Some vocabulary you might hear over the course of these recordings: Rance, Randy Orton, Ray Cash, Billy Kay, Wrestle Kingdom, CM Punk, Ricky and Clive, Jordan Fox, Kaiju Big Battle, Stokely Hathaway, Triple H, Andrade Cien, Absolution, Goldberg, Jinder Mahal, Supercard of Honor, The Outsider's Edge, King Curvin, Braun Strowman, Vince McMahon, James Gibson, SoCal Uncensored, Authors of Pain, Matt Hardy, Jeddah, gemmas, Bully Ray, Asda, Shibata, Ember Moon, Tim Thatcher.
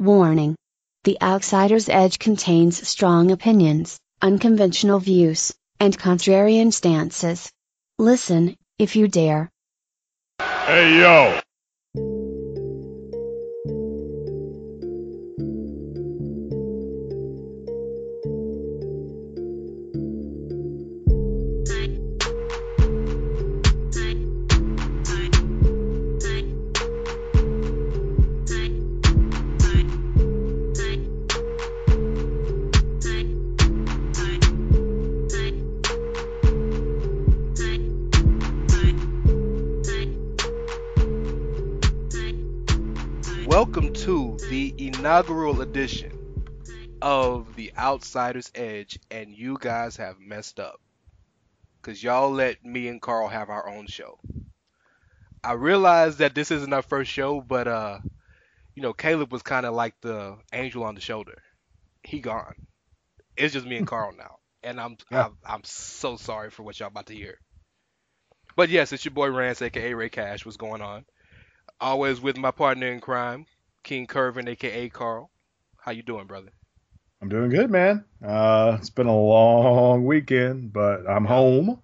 Warning. The Outsider's Edge contains strong opinions, unconventional views, and contrarian stances. Listen, if you dare. Hey, yo! Inaugural edition of The Outsider's Edge, and you guys have messed up because y'all let me and Carl have our own show. I realize that this isn't our first show, but you know, Caleb was kind of like the angel on the shoulder. He gone. It's just me and Carl now, and I'm so sorry for what y'all about to hear. But yes, it's your boy Rance, aka Ray Cash. What's going on? Always with my partner in crime, King Curvin, a.k.a. Carl. How you doing, brother? I'm doing good, man. It's been a long weekend, but I'm home,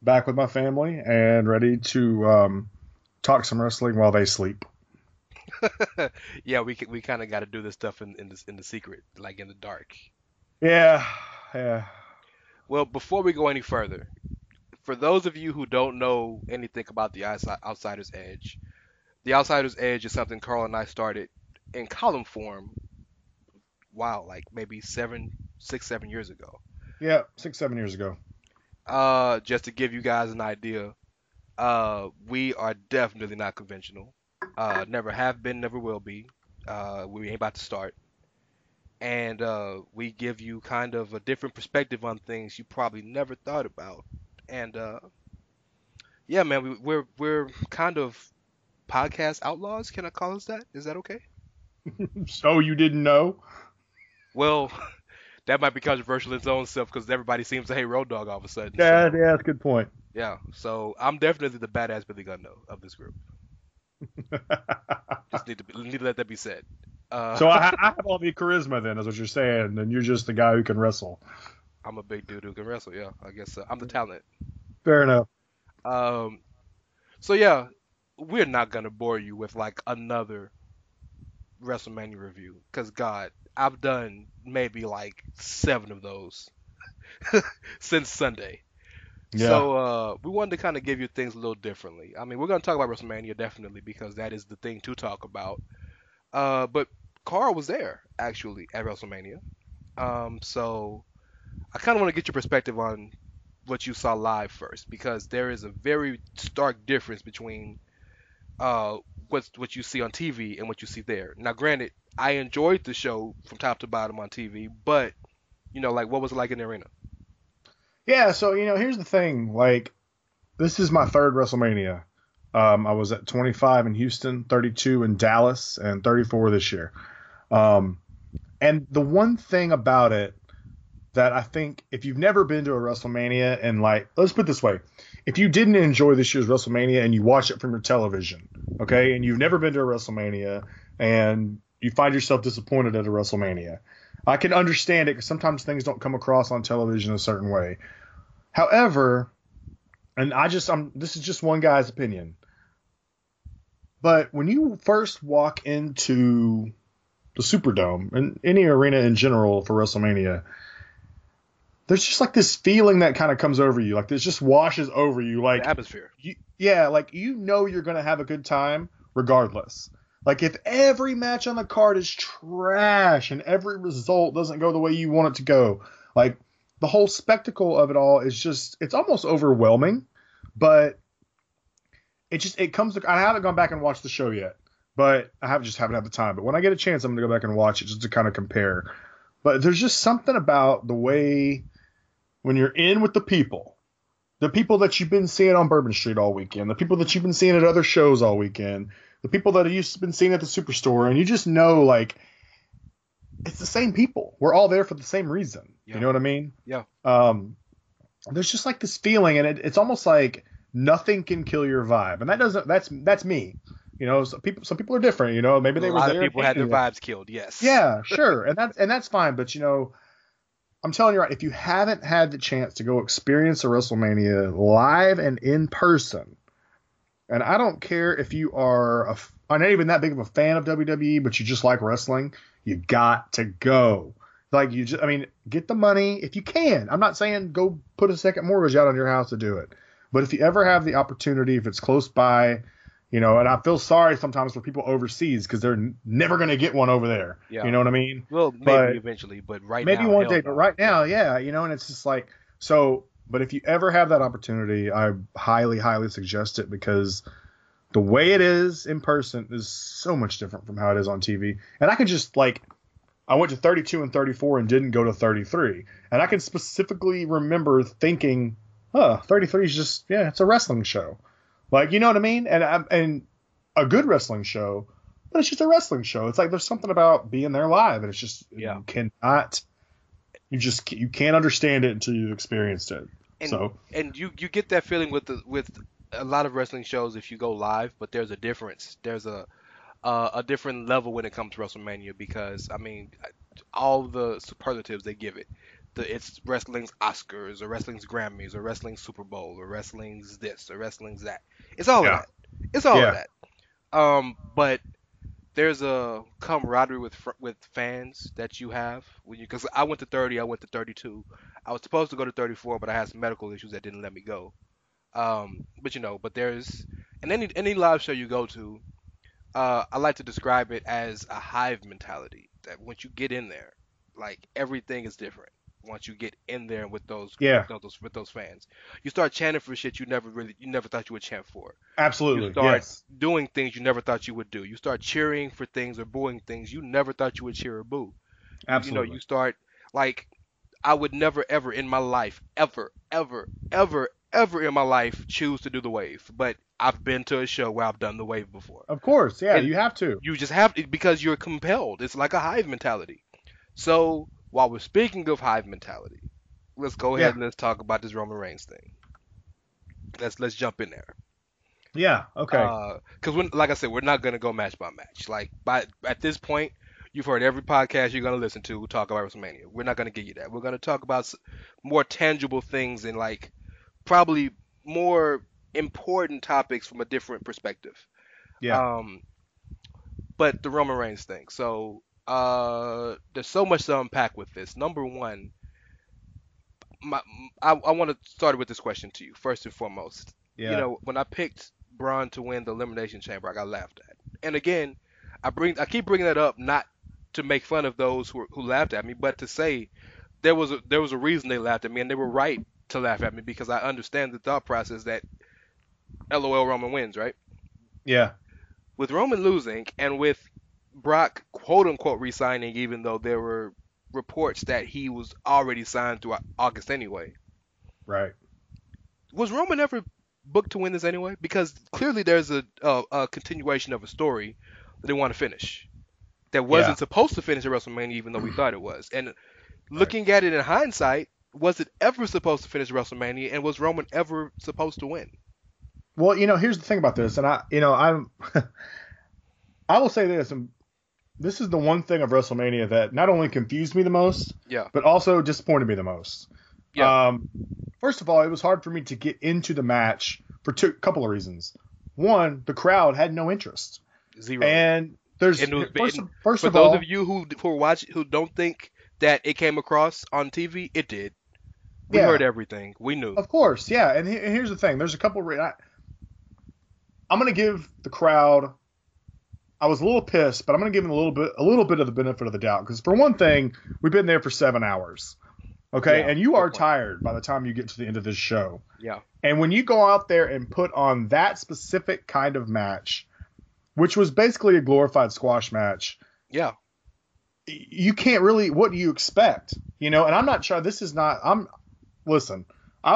back with my family, and ready to talk some wrestling while they sleep. Yeah, we kind of got to do this stuff in the secret, like in the dark. Yeah. Well, before we go any further, for those of you who don't know anything about The Outsider's Edge, The Outsider's Edge is something Carl and I started in column form, like maybe 6-7 years ago. Yeah, 6-7 years ago. Just to give you guys an idea, we are definitely not conventional. Never have been, never will be. We ain't about to start. And we give you kind of a different perspective on things you probably never thought about. And yeah, man, we're kind of podcast outlaws. Can I call us that? Is that okay? So you didn't know? Well, that might be controversial in its own self because everybody seems to hate Road Dogg all of a sudden. Yeah, so. Yeah, that's a good point. Yeah, so I'm definitely the badass Billy Gunno of this group. Just need to let that be said. So I have all the charisma then, is what you're saying, and you're just the guy who can wrestle. I'm a big dude who can wrestle, yeah. I guess I'm the talent. Fair enough. So yeah, we're not going to bore you with like another WrestleMania review because, God, I've done maybe like 7 of those since Sunday. Yeah. So we wanted to kind of give you things a little differently. I mean, we're going to talk about WrestleMania definitely because that is the thing to talk about. But Carl was there actually at WrestleMania. So I kind of want to get your perspective on what you saw live first because there is a very stark difference between what you see on TV and what you see there. Now, granted, I enjoyed the show from top to bottom on TV, but you know, like, what was it like in the arena? Yeah, so you know, here's the thing. Like, this is my third WrestleMania. I was at 25 in Houston, 32 in Dallas, and 34 this year. And the one thing about it that I think, if you've never been to a WrestleMania, and like, let's put it this way. If you didn't enjoy this year's WrestleMania and you watch it from your television, okay, and you've never been to a WrestleMania and you find yourself disappointed at a WrestleMania, I can understand it because sometimes things don't come across on television a certain way. However, and this is just one guy's opinion, but when you first walk into the Superdome and any arena in general for WrestleMania, there's just like this feeling that kind of comes over you. Like, this just washes over you. Like, the atmosphere. You know you're going to have a good time regardless. Like, if every match on the card is trash and every result doesn't go the way you want it to go, like, the whole spectacle of it all is just, it's almost overwhelming. But it comes to, I haven't gone back and watched the show yet, but I haven't had the time. But when I get a chance, I'm going to go back and watch it just to kind of compare. But there's just something about the way, when you're in with the people that you've been seeing on Bourbon Street all weekend, the people that you've been seeing at other shows all weekend, the people that you've been seeing at the Superstore, and you just know, like, it's the same people. We're all there for the same reason. Yeah. You know what I mean? Yeah. There's just like this feeling, and it's almost like nothing can kill your vibe. And that's me. You know, some people are different. You know, maybe they were there. A lot of people had their vibes killed. Yes. Yeah, sure, and that's fine. But you know, I'm telling you right, if you haven't had the chance to go experience a WrestleMania live and in person, and I don't care if you are not even that big of a fan of WWE, but you just like wrestling, you got to go. Like get the money if you can. I'm not saying go put a second mortgage out on your house to do it, but if you ever have the opportunity, if it's close by. You know, and I feel sorry sometimes for people overseas because they're never going to get one over there. Yeah. You know what I mean? Well, maybe eventually, but right now. Maybe one day, but right now, yeah. You know, and it's just like so. But if you ever have that opportunity, I highly, highly suggest it because the way it is in person is so much different from how it is on TV. And I could just I went to 32 and 34 and didn't go to 33, and I can specifically remember thinking, 33 is just it's a wrestling show. Like, you know what I mean? And a good wrestling show, but it's just a wrestling show. It's like there's something about being there live, and it's just you can't understand it until you've experienced it. And you get that feeling with a lot of wrestling shows if you go live, but there's a difference. There's a different level when it comes to WrestleMania because I mean all the superlatives they give it. It's wrestling's Oscars or wrestling's Grammys or wrestling's Super Bowl or wrestling's this or wrestling's that. It's all of that. It's all of that. But there's a camaraderie with fans that you have when you. Because I went to 30, I went to 32. I was supposed to go to 34, but I had some medical issues that didn't let me go. But there's and any live show you go to, I like to describe it as a hive mentality. That once you get in there, everything is different. Once you get in there with those fans, you start chanting for shit you never thought you would chant for. Absolutely. You start doing things you never thought you would do. You start cheering for things or booing things you never thought you would cheer or boo. Absolutely. You start I would never ever in my life ever in my life choose to do the wave, but I've been to a show where I've done the wave before. Of course, yeah, and you have to. You just have to because you're compelled. It's like a hive mentality. So. While we're speaking of hive mentality, let's go ahead and let's talk about this Roman Reigns thing. Let's jump in there. Yeah, okay. Because like I said, we're not gonna go match by match. At this point, you've heard every podcast you're gonna listen to talk about WrestleMania. We're not gonna give you that. We're gonna talk about more tangible things and probably more important topics from a different perspective. Yeah. But the Roman Reigns thing. So. There's so much to unpack with this. Number one, I want to start with this question to you first and foremost. Yeah. You know, when I picked Braun to win the Elimination Chamber, I got laughed at. And again, I keep bringing that up not to make fun of those who laughed at me, but to say there was a reason they laughed at me, and they were right to laugh at me because I understand the thought process that LOL Roman wins, right? Yeah. With Roman losing and with Brock, quote unquote, re-signing, even though there were reports that he was already signed through August anyway. Right. Was Roman ever booked to win this anyway? Because clearly there's a continuation of a story that they want to finish. That wasn't supposed to finish at WrestleMania, even though we thought it was. And looking at it in hindsight, was it ever supposed to finish WrestleMania? And was Roman ever supposed to win? Well, you know, here's the thing about this, and I'm I will say this. This is the one thing of WrestleMania that not only confused me the most, but also disappointed me the most. Yeah. First of all, it was hard for me to get into the match for a couple of reasons. One, the crowd had no interest. Zero. And there's first of all, for those of you who watch who don't think that it came across on TV, it did. We heard everything. We knew. Of course, yeah. And here's the thing: there's a couple. I'm gonna give the crowd. I was a little pissed, but I'm going to give him a little bit of the benefit of the doubt. Because for one thing, we've been there for 7 hours. Okay. Yeah, and you are tired by the time you get to the end of this show. Yeah. And when you go out there and put on that specific kind of match, which was basically a glorified squash match. Yeah. You can't really, what do you expect? You know, and I'm not sure listen, I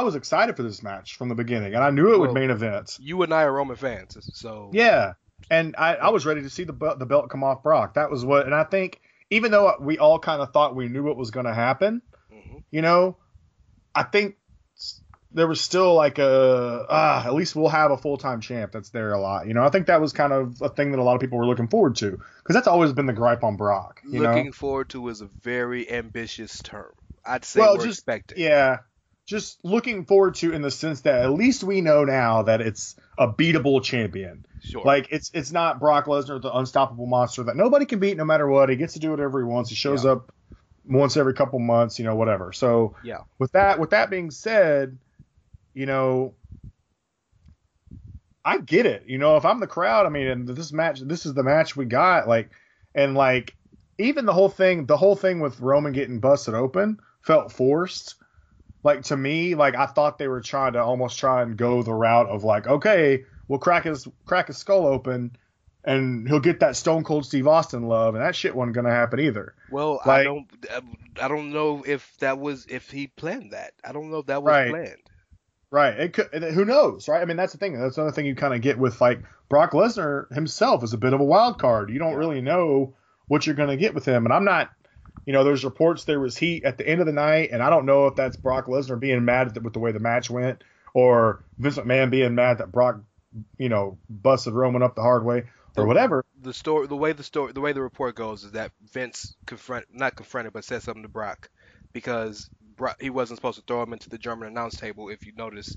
was excited for this match from the beginning and I knew it would main event. You and I are Roman fans. So yeah. And I was ready to see the belt come off Brock. That was what, and I think even though we all kind of thought we knew what was going to happen, I think there was still like a, at least we'll have a full-time champ that's there a lot. You know, I think that was kind of a thing that a lot of people were looking forward to, because that's always been the gripe on Brock. Looking forward to is a very ambitious term. I'd say expecting. Yeah, just looking forward to in the sense that at least we know now that it's a beatable champion. Sure. Like, it's not Brock Lesnar, the unstoppable monster that nobody can beat no matter what. He gets to do whatever he wants. He shows up once every couple months, you know, whatever. So with that being said, you know, I get it. You know, if I'm the crowd, I mean, and this is the match we got. Like, and like, even the whole thing with Roman getting busted open felt forced. Like, to me, like, I thought they were trying to almost try and go the route of like, okay, we'll crack his skull open and he'll get that Stone Cold Steve Austin love, and that shit wasn't gonna happen either. Well, like, I don't know if he planned that. I don't know if that was planned. Right. It could. Who knows, right? I mean, that's the thing. That's another thing you kind of get with, like, Brock Lesnar himself is a bit of a wild card. You don't really know what you're going to get with him. And I'm not, you know, there's reports there was heat at the end of the night, and I don't know if that's Brock Lesnar being mad with the way the match went, or Vince McMahon being mad that Brock, you know, busted Roman up the hard way, or whatever. The way the report goes is that Vince not confronted, but said something to Brock, because he wasn't supposed to throw him into the German announce table. If you notice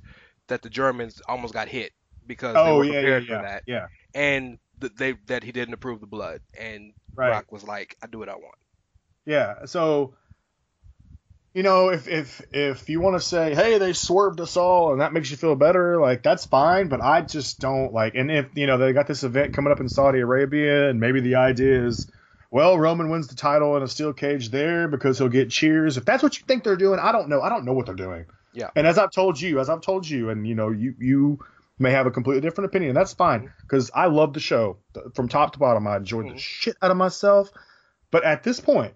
that the Germans almost got hit because they were prepared for that. Yeah. And that he didn't approve the blood. And Brock was like, I do what I want. Yeah. So, you know, if you want to say, hey, they swerved us all and that makes you feel better, like, that's fine. But I just don't like, and if, you know, they got this event coming up in Saudi Arabia, and maybe the idea is, well, Roman wins the title in a steel cage there because he'll get cheers. If that's what you think they're doing, I don't know. I don't know what they're doing. Yeah. And as I've told you, and, you know, you may have a completely different opinion. That's fine, because I love the show from top to bottom. I enjoyed the shit out of myself. But at this point,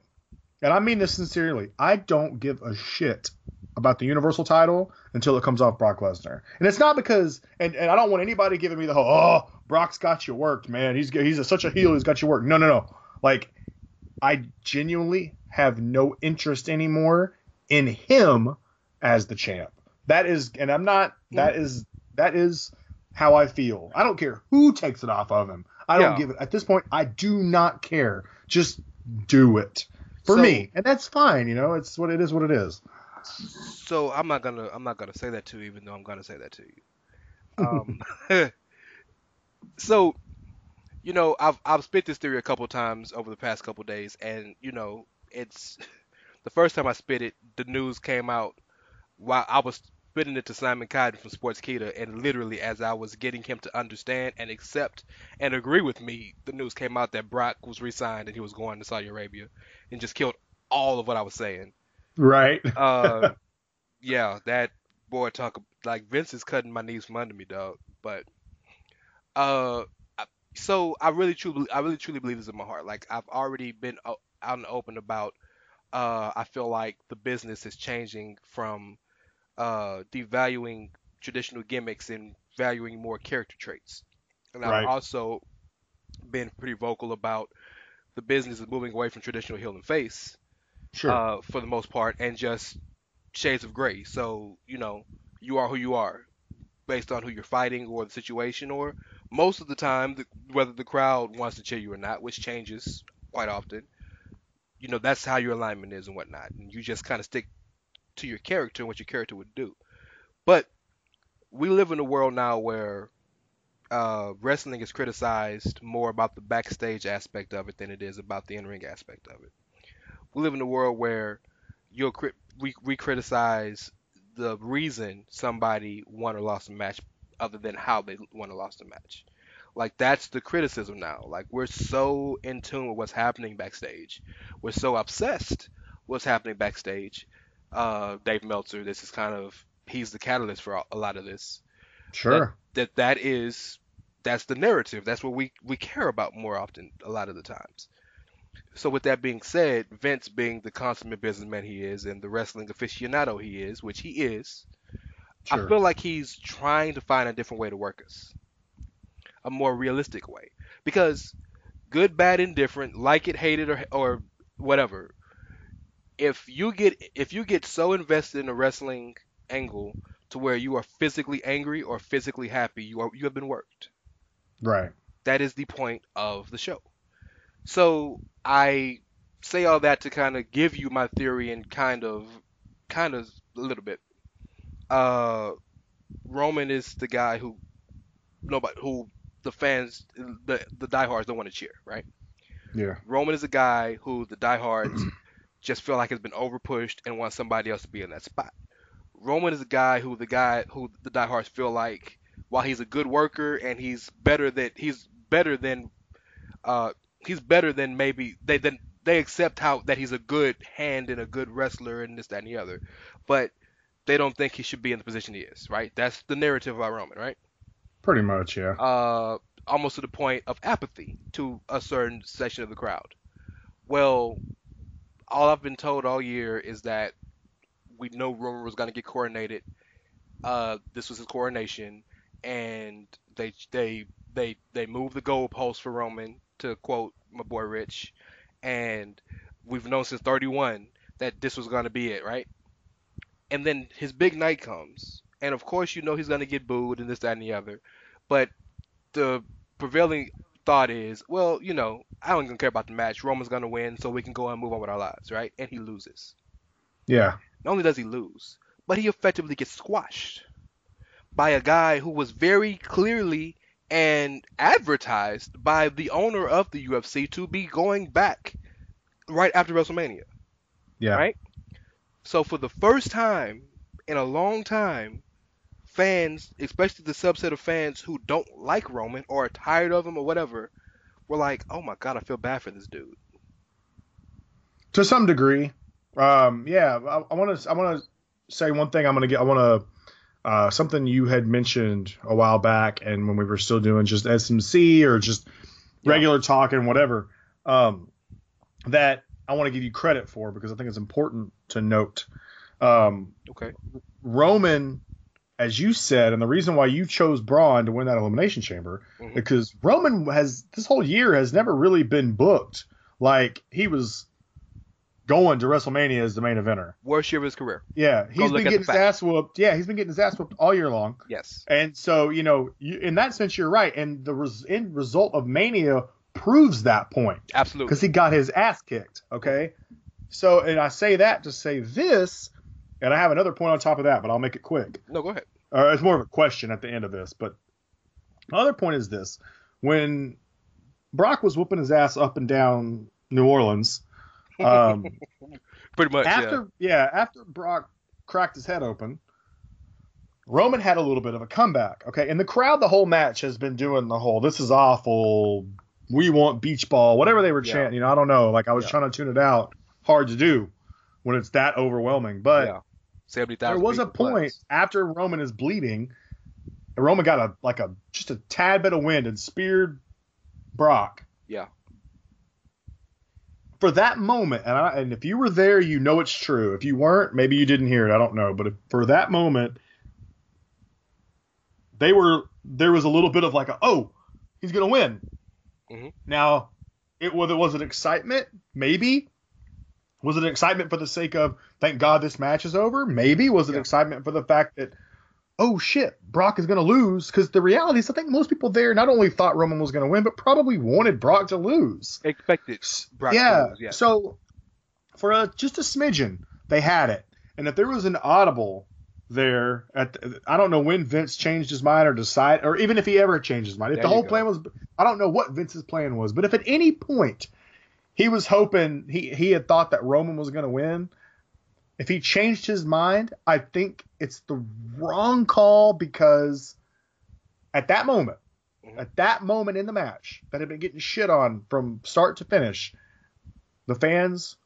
and I mean this sincerely, I don't give a shit about the Universal title until it comes off Brock Lesnar. And it's not because – and I don't want anybody giving me the whole, oh, Brock's got you worked, man. He's such a heel. He's got you worked. No. Like, I genuinely have no interest anymore in him as the champ. That is, and I'm not, that is how I feel. I don't care who takes it off of him. I don't give it. At this point, I do not care. Just do it for me. And that's fine. You know, it's what it is, what it is. So I'm not going to say that to you, even though I'm going to say that to you. So, you know, I've spit this theory a couple times over the past couple days, and, you know, it's the first time I spit it, the news came out while I was spitting it to Simon Cotton from Sportskeeda, and literally as I was getting him to understand and accept and agree with me, the news came out that Brock was re-signed and he was going to Saudi Arabia, and just killed all of what I was saying. Right. Yeah, that boy talk, like, Vince is cutting my knees from under me, dog. But so I really truly believe this in my heart. Like, I've already been out and open about, I feel like the business is changing from devaluing traditional gimmicks and valuing more character traits. And I've also been pretty vocal about the business is moving away from traditional heel and face, for the most part, and just shades of gray. So, you know, you are who you are based on who you're fighting or the situation, or most of the time, whether the crowd wants to cheer you or not, which changes quite often, you know, that's how your alignment is and whatnot. And you just kind of stick to your character and what your character would do. But we live in a world now where wrestling is criticized more about the backstage aspect of it than it is about the in-ring aspect of it. We live in a world where we criticize the reason somebody won or lost a match other than how they won or lost a match. Like, that's the criticism now. Like, we're so in tune with what's happening backstage. We're so obsessed with what's happening backstage. Dave Meltzer, this is kind of, he's the catalyst for a lot of this. Sure. That's the narrative. That's what we care about more often, a lot of the times. So with that being said, Vince, being the consummate businessman he is, and the wrestling aficionado he is, which he is, sure, I feel like he's trying to find a different way to work us. A more realistic way. Because good, bad, indifferent, like it, hate it, or whatever, if you get so invested in a wrestling angle to where you are physically angry or physically happy. You have been worked. Right. That is the point of the show. So I say all that to kind of give you my theory and kind of a little bit. Roman is the guy who the fans, the diehards don't want to cheer, right? Yeah. Roman is a guy who the diehards just feel like has been overpushed and want somebody else to be in that spot. Roman is a guy who the diehards feel like, while he's a good worker and he's better than maybe they accept that he's a good hand and a good wrestler and this, that, and the other, but they don't think he should be in the position he is, right? That's the narrative about Roman, right? Pretty much, yeah. Almost to the point of apathy to a certain section of the crowd. Well, all I've been told all year is that we know Roman was going to get coronated. This was his coronation, and they moved the goalpost for Roman, to quote my boy Rich, and we've known since 31 that this was going to be it, right? And then his big night comes, and of course you know he's going to get booed and this, that, and the other, but the prevailing thought is, well, you know, I don't even care about the match. Roman's going to win, so we can go and move on with our lives, right? And he loses. Yeah. Not only does he lose, but he effectively gets squashed by a guy who was very clearly and advertised by the owner of the UFC to be going back right after WrestleMania. Yeah. Right? So for the first time in a long time, fans, especially the subset of fans who don't like Roman or are tired of him or whatever, were like, oh my God, I feel bad for this dude. To some degree. Yeah, I want to say one thing. Something you had mentioned a while back, and when we were still doing just SMC or just regular talk and whatever, that I want to give you credit for, because I think it's important to note. Okay. Roman, as you said, and the reason why you chose Braun to win that Elimination Chamber, mm-hmm. because Roman this whole year has never really been booked. Like, he was going to WrestleMania as the main eventer. Worst year of his career. Yeah, he's been getting his ass whooped. Yeah, he's been getting his ass whooped all year long. Yes. And so, you know, in that sense, you're right. And the end result of Mania proves that point. Absolutely. Because he got his ass kicked, okay? So, and I say that to say this, and I have another point on top of that, but I'll make it quick. No, go ahead. It's more of a question at the end of this, but my other point is this. When Brock was whooping his ass up and down New Orleans, pretty much after Brock cracked his head open, Roman had a little bit of a comeback, okay? And the crowd the whole match has been doing the whole "this is awful, we want beach ball," whatever they were chanting. You know, I don't know, like, I was trying to tune it out. Hard to do when it's that overwhelming, but 70,000 there was a point after Roman is bleeding, and Roman got just a tad bit of wind and speared Brock. Yeah. For that moment, and if you were there, you know it's true. If you weren't, maybe you didn't hear it. I don't know. But for that moment, there was a little bit of like, oh, he's going to win. Mm-hmm. Now, whether it was an excitement, maybe. Was it an excitement for the sake of, thank God this match is over? Maybe. Was it an excitement for the fact that, oh, shit, Brock is going to lose? Because the reality is, I think most people there not only thought Roman was going to win, but probably wanted Brock to lose. Expected Brock to lose, yeah. So for just a smidgen, they had it. And if there was an audible there, I don't know when Vince changed his mind or decided, or even if he ever changed his mind. If the whole plan was – I don't know what Vince's plan was. But if at any point he was hoping – he had thought that Roman was going to win – if he changed his mind, I think it's the wrong call, because at that moment in the match that had been getting shit on from start to finish, the fans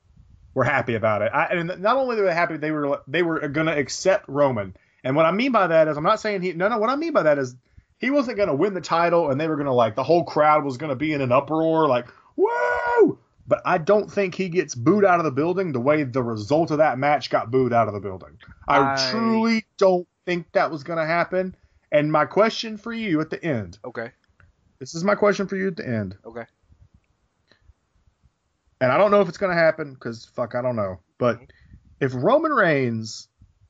were happy about it. And not only were they happy, they were going to accept Roman. And what I mean by that is, I'm not saying what I mean by that is he wasn't going to win the title, and they were going to, like, the whole crowd was going to be in an uproar, like, woo! But I don't think he gets booed out of the building the way the result of that match got booed out of the building. I truly don't think that was going to happen. And my question for you at the end. Okay. This is my question for you at the end. Okay. And I don't know if it's going to happen, because, fuck, I don't know. But if Roman Reigns,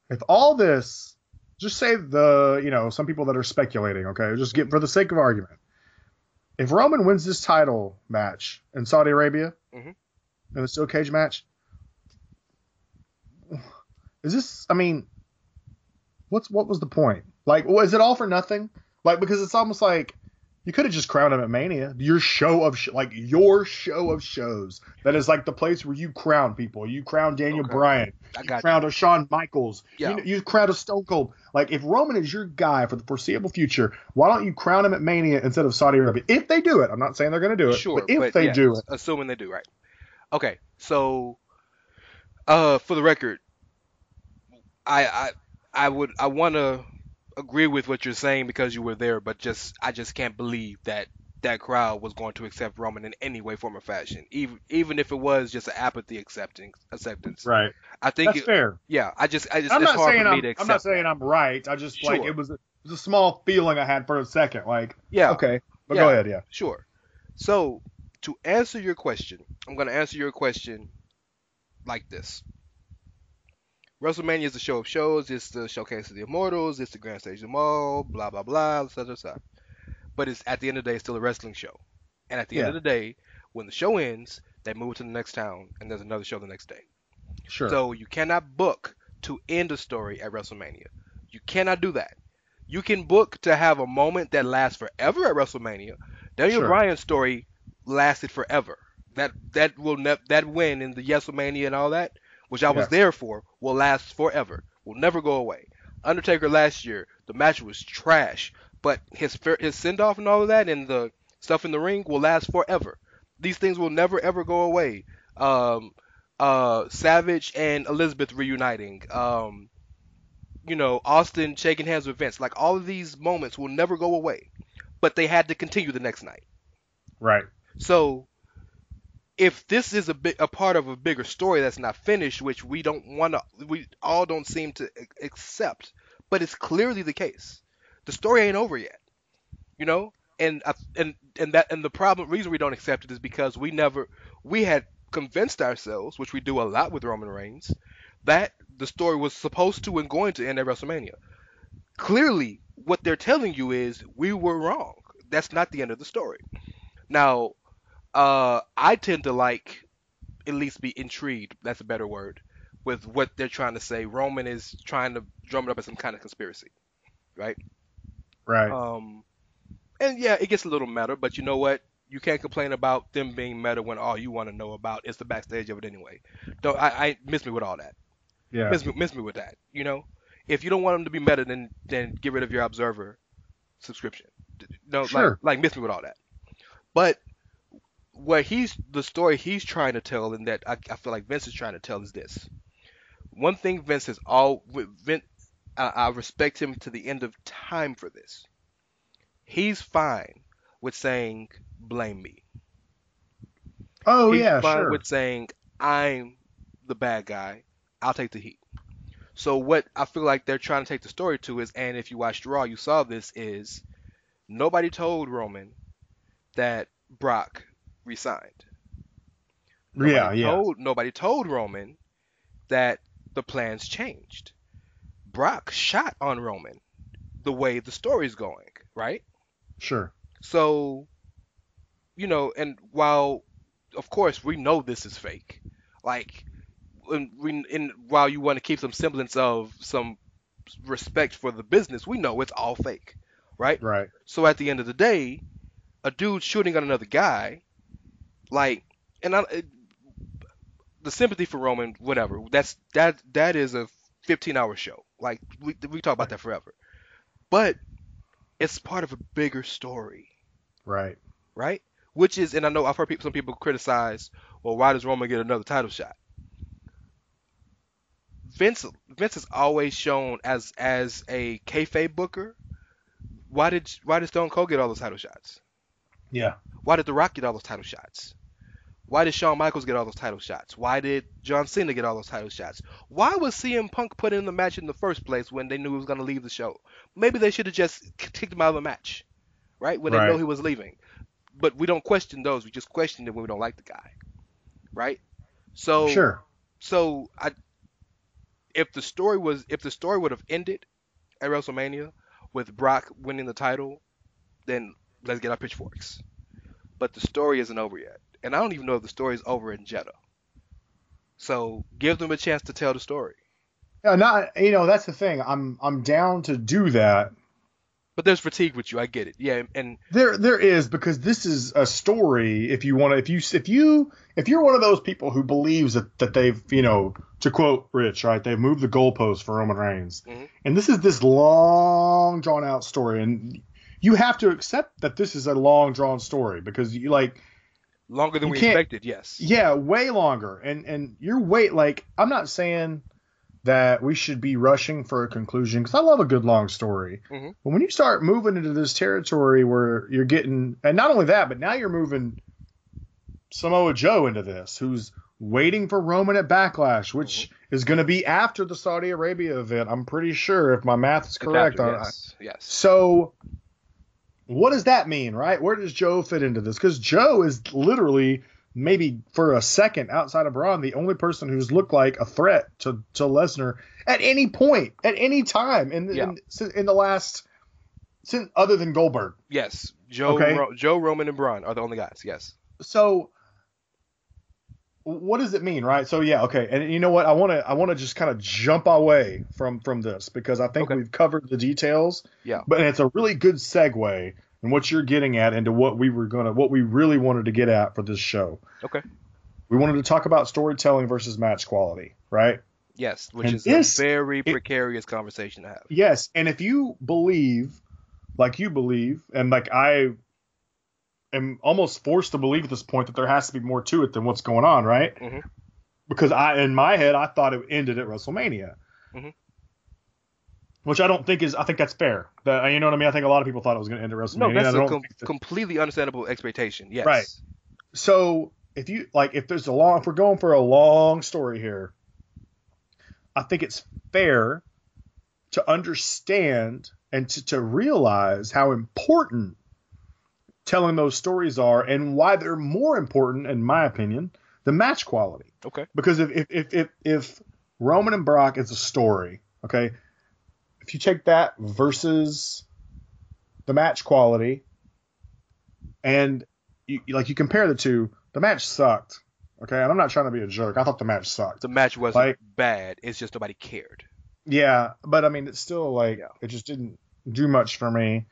if all this just say the, you know, some people that are speculating, okay? Just get, for the sake of argument, if Roman wins this title match in Saudi Arabia, in a steel cage match, is this, I mean, what was the point? Like, is it all for nothing? Like, because it's almost like you could have just crowned him at Mania, your show of shows. That is like the place where you crown people. You crown Daniel Bryan. You crowned Shawn Michaels. Yeah. You crowned a Stone Cold. Like, if Roman is your guy for the foreseeable future, why don't you crown him at Mania instead of Saudi Arabia? If they do it, I'm not saying they're going to do it. Sure, but if they do it, assuming they do, right? Okay, so for the record, I want to agree with what you're saying because you were there, but I just can't believe that crowd was going to accept Roman in any way, form, or fashion, even if it was just an apathy acceptance. Right. I think that's fair. Yeah. It's hard for me to accept. I'm not saying I'm right. I just like it was a small feeling I had for a second. Like okay, but go ahead. Yeah. Sure. So to answer your question, I'm going to answer your question like this. WrestleMania is the show of shows, it's the showcase of the immortals, it's the grand stage of them all, blah, blah, blah, etc. But it's, at the end of the day, it's still a wrestling show. And at the end of the day, when the show ends, they move to the next town, and there's another show the next day. Sure. So you cannot book to end a story at WrestleMania. You cannot do that. You can book to have a moment that lasts forever at WrestleMania. Daniel Bryan's story lasted forever. That win in the WrestleMania and all that, which I was there for, will last forever. Will never go away. Undertaker last year, the match was trash, but his send-off and all of that and the stuff in the ring will last forever. These things will never, ever go away. Savage and Elizabeth reuniting. Austin shaking hands with Vince. Like, all of these moments will never go away, but they had to continue the next night. Right. So if this is a part of a bigger story that's not finished, which we all don't seem to accept, but it's clearly the case. The story ain't over yet, and the reason we don't accept it is because we had convinced ourselves, which we do a lot with Roman Reigns, that the story was supposed to and going to end at WrestleMania. Clearly, what they're telling you is we were wrong. That's not the end of the story. Now, I tend to at least be intrigued, that's a better word, with what they're trying to say. Roman is trying to drum it up as some kind of conspiracy, right? Right. And yeah, it gets a little meta, but you know what? You can't complain about them being meta when all you want to know about is the backstage of it anyway. I miss me with all that. Yeah. Miss me with that, If you don't want them to be meta, then get rid of your Observer subscription. No, sure. Miss me with all that. But what the story he's trying to tell, and that I feel like Vince is trying to tell, is this. One thing I respect him to the end of time for this. He's fine with saying, blame me. Oh, he's yeah, sure. He's fine with saying, I'm the bad guy. I'll take the heat. So what I feel like they're trying to take the story to is, and if you watched Raw, you saw this, is nobody told Roman that Brock resigned. Nobody told Roman that the plans changed. Brock shot on Roman the way the story's going, right? Sure. So, and while, of course, we know this is fake, and while you want to keep some semblance of some respect for the business, we know it's all fake, right? Right. So at the end of the day, a dude shooting at another guy, the sympathy for Roman, whatever. That is a 15-hour show. We talk about that forever, but it's part of a bigger story, right? Right. Which is, and I know I've heard some people criticize, well, why does Roman get another title shot? Vince is always shown as a kayfabe booker. Why did Stone Cold get all those title shots? Yeah. Why did The Rock get all those title shots? Why did Shawn Michaels get all those title shots? Why did John Cena get all those title shots? Why was CM Punk put in the match in the first place when they knew he was going to leave the show? Maybe they should have just kicked him out of the match, right? When they know he was leaving. But we don't question those. We just question them when we don't like the guy, right? So sure. So if the story would have ended at WrestleMania with Brock winning the title, then let's get our pitchforks. But the story isn't over yet. And I don't even know if the story's over in Jeddah. So give them a chance to tell the story. Yeah, that's the thing. I'm down to do that. But there's fatigue with you. I get it. Yeah, and there is, because this is a story. If you want to, if you're one of those people who believes that they've, to quote Rich, right, they've moved the goalpost for Roman Reigns, mm-hmm. and this is this long drawn out story, and you have to accept that this is a long drawn story because you like longer than we expected. Yes. Yeah, way longer, and your wait. Like, I'm not saying that we should be rushing for a conclusion, because I love a good long story. Mm-hmm. But when you start moving into this territory where you're getting, and not only that, but now you're moving Samoa Joe into this, who's waiting for Roman at Backlash, which mm-hmm. is going to be after the Saudi Arabia event, I'm pretty sure, if my math is correct. Yes. So what does that mean, right? Where does Joe fit into this? Because Joe is literally, maybe for a second outside of Braun, the only person who's looked like a threat to Lesnar at any point, at any time in the last, other than Goldberg. Yes. Joe, Roman, and Braun are the only guys. Yes. So what does it mean? Right. So, yeah. Okay. And you know what? I want to just kind of jump away from this, because I think we've covered the details. Yeah. But it's a really good segue. And what you're getting at into what we really wanted to get at for this show. Okay. We wanted to talk about storytelling versus match quality, right? Yes, which is a very precarious conversation to have. Yes, and if you believe, like you believe, and like I am almost forced to believe at this point that there has to be more to it than what's going on, right? Mm-hmm. Because in my head, I thought it ended at WrestleMania. Mm-hmm. Which I don't think is – I think that's fair. You know what I mean? I think a lot of people thought it was going to end at WrestleMania. No, that's a completely understandable expectation, yes. Right. So if you – like if there's a long – if we're going for a long story here, I think it's fair to understand and to realize how important telling those stories are and why they're more important, in my opinion, than match quality. Okay. Because if Roman and Brock is a story, okay – if you take that versus the match quality and you compare the two, the match sucked. Okay. And I'm not trying to be a jerk. I thought the match sucked. The match wasn't bad. It's just nobody cared. Yeah. But I mean, it's still it just didn't do much for me.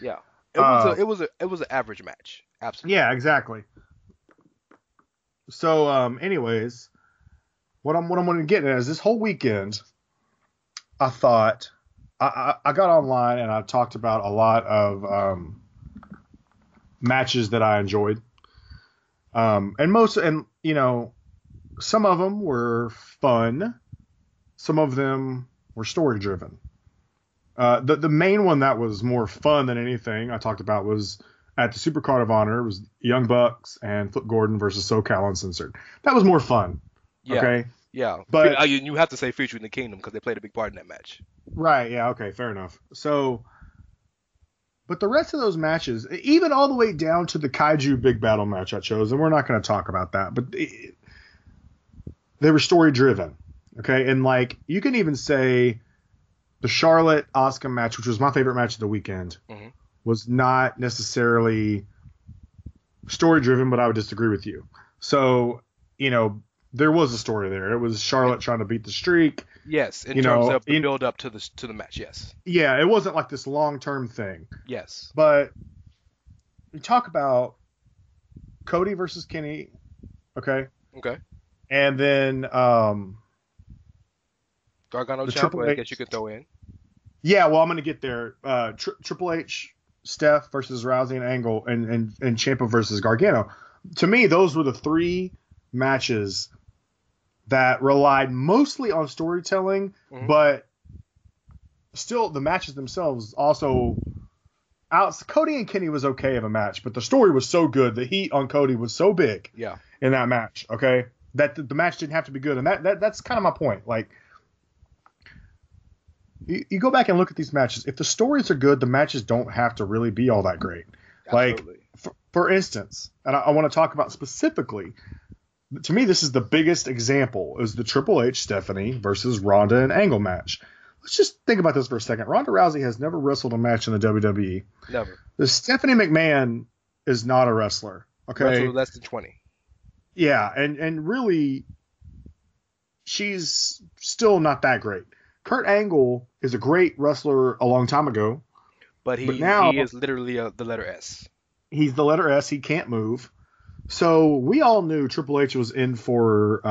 Yeah. It was an average match. Absolutely. Yeah, exactly. So anyways, what I'm going to get at is this whole weekend, I thought, I got online and I talked about a lot of matches that I enjoyed, some of them were fun, some of them were story driven. The main one that was more fun than anything I talked about was at the Supercard of Honor. It was Young Bucks and Flip Gordon versus SoCal Uncensored. That was more fun. Yeah. Okay. Yeah, but you have to say featuring the Kingdom because they played a big part in that match. Right, yeah, okay, fair enough. So, but the rest of those matches, even all the way down to the Kaiju Big Battle match I chose, and we're not going to talk about that, but they were story-driven, okay? And, you can even say the Charlotte Asuka match, which was my favorite match of the weekend, mm-hmm. was not necessarily story-driven, but I would disagree with you. So, there was a story there. It was Charlotte trying to beat the streak. Yes, in terms of the build up to the match, yes. Yeah, it wasn't like this long-term thing. Yes. But we talk about Cody versus Kenny, okay? Okay. And then Gargano Ciampa, I guess you could throw in. Yeah, well, I'm going to get there. Triple H, Steph versus Rousey and Angle, and Ciampa versus Gargano. To me, those were the three matches that relied mostly on storytelling, mm-hmm. but still the matches themselves also out. Cody and Kenny was okay of a match, but the story was so good. The heat on Cody was so big in that match, okay, that the match didn't have to be good. And that's kind of my point. Like, you go back and look at these matches. If the stories are good, the matches don't have to really be all that great. Absolutely. Like, for instance, and I want to talk about specifically, to me, this is the biggest example, is the Triple H Stephanie versus Ronda and Angle match. let's just think about this for a second. Ronda Rousey has never wrestled a match in the WWE. Never. Stephanie McMahon is not a wrestler. Okay. Wrestled less than 20. Yeah, and really, she's still not that great. Kurt Angle is a great wrestler a long time ago. But now, he is literally the letter S. He's the letter S. He can't move. So we all knew Triple H was in for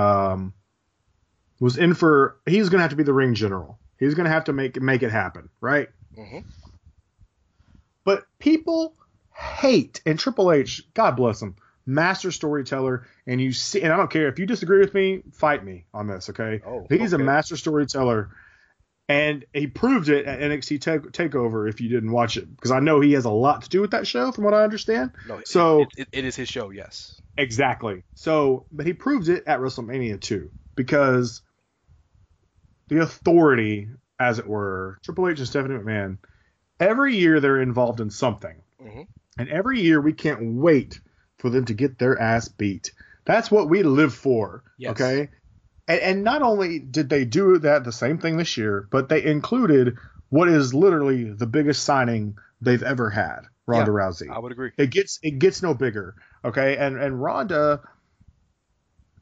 he was going to have to be the ring general. He's going to have to make it happen, right? Mm-hmm. But people hate, and Triple H, God bless him, master storyteller. And you see, and I don't care if you disagree with me, fight me on this, okay? Oh, he's a master storyteller. And he proved it at NXT TakeOver if you didn't watch it. Because I know he has a lot to do with that show from what I understand. No, so, it is his show, yes. Exactly. So, but he proved it at WrestleMania too. Because the authority, as it were, Triple H and Stephanie McMahon, every year they're involved in something. Mm-hmm. And every year we can't wait for them to get their ass beat. That's what we live for. Yes. Okay? And not only did they do that, the same thing this year, but they included what is literally the biggest signing they've ever had, Ronda Rousey. I would agree. It gets no bigger, okay? And Ronda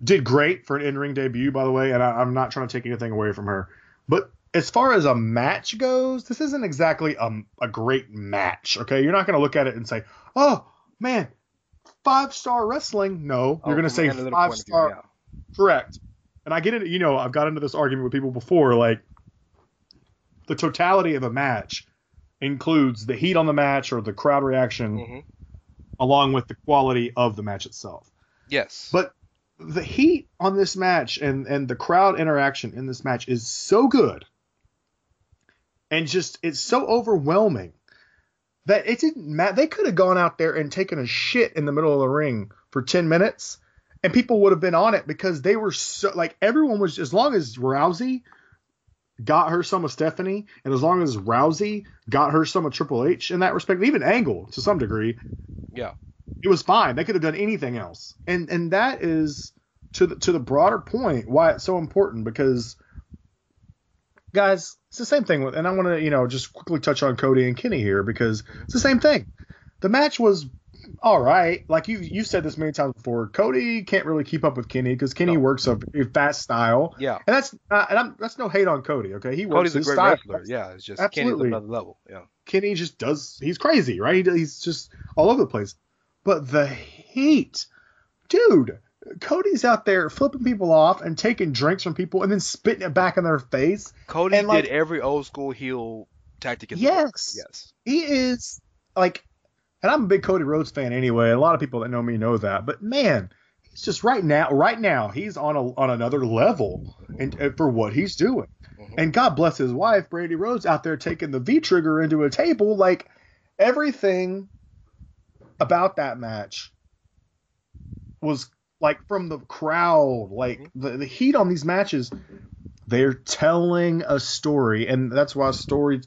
did great for an in-ring debut, by the way, and I'm not trying to take anything away from her. But as far as a match goes, this isn't exactly a great match, okay? You're not going to look at it and say, oh, man, five-star wrestling. No, you're going to say five-star. Yeah. Correct. And I get it, I've got into this argument with people before, like the totality of a match includes the heat on the match or the crowd reaction, mm-hmm. along with the quality of the match itself. Yes. But the heat on this match and the crowd interaction in this match is so good and just it's so overwhelming that it didn't matter. They could have gone out there and taken a shit in the middle of the ring for 10 minutes. And people would have been on it because they were so, like, everyone was, as long as Rousey got her some of Stephanie, and as long as Rousey got her some of Triple H in that respect, even Angle to some degree, yeah, it was fine. They could have done anything else. And that is, to the broader point, why it's so important, because, guys, it's the same thing with, and I want to, just quickly touch on Cody and Kenny here, because it's the same thing. The match was all right, like you said this many times before, Cody can't really keep up with Kenny because Kenny works a fast style. Yeah, and that's no hate on Cody. Okay, he works Cody's his a great style. Wrestler. Yeah, it's just Kenny's another level. Yeah, Kenny just does. He's crazy, right? He's just all over the place. But the heat, dude. Cody's out there flipping people off and taking drinks from people and then spitting it back in their face. Cody did every old school heel tactic. Yes, he is like. And I'm a big Cody Rhodes fan anyway. A lot of people that know me know that. But, man, he's just right now, he's on another level and for what he's doing. Mm-hmm. And God bless his wife, Brandi Rhodes, out there taking the V-trigger into a table. Like, everything about that match was, like, from the crowd. Like, mm-hmm. the heat on these matches, they're telling a story. And that's why story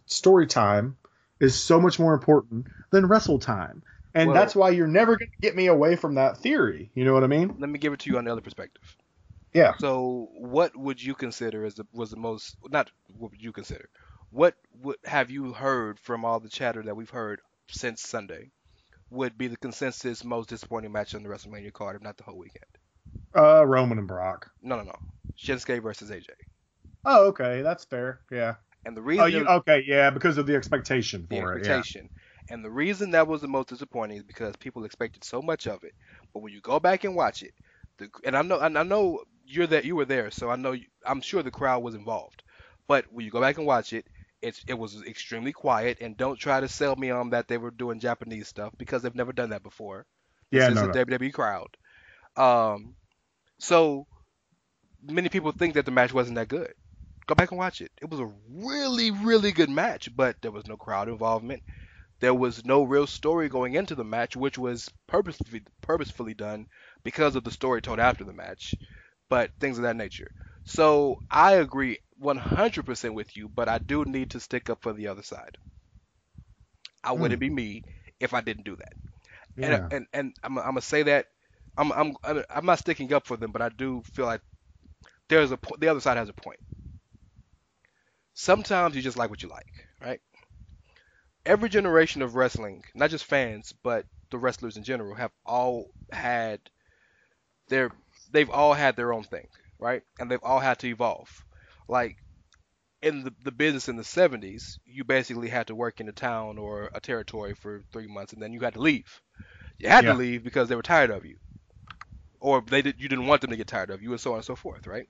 time is so much more important than wrestle time. And that's why you're never going to get me away from that theory. You know what I mean? Let me give it to you on the other perspective. Yeah. So what would you consider what would have you heard from all the chatter that we've heard since Sunday would be the consensus most disappointing match on the WrestleMania card, if not the whole weekend? Roman and Brock. No. Shinsuke versus AJ. Oh, okay. That's fair. Yeah. And the reason because of the expectation for it. Yeah. And the reason that was the most disappointing is because people expected so much of it. But when you go back and watch it, and I know you were there, so I'm sure the crowd was involved. But when you go back and watch it, it was extremely quiet. And don't try to sell me on that they were doing Japanese stuff because they've never done that before. Yeah, no. This is a WWE crowd. So many people think that the match wasn't that good. Go back and watch it. It was a really, really good match, but there was no crowd involvement. There was no real story going into the match, which was purposefully done because of the story told after the match, but things of that nature. So I agree 100% with you, but I do need to stick up for the other side. I wouldn't be me if I didn't do that. Yeah. And I'm gonna say that I'm not sticking up for them, but I do feel like the other side has a point. sometimes you just like what you like, right? Every generation of wrestling, not just fans, but the wrestlers in general, they've all had their own thing, right? And they've all had to evolve. Like in the business in the 70s, you basically had to work in a town or a territory for 3 months, and then you had to leave. You had to leave because they were tired of you, or you didn't want them to get tired of you, and so on and so forth, right?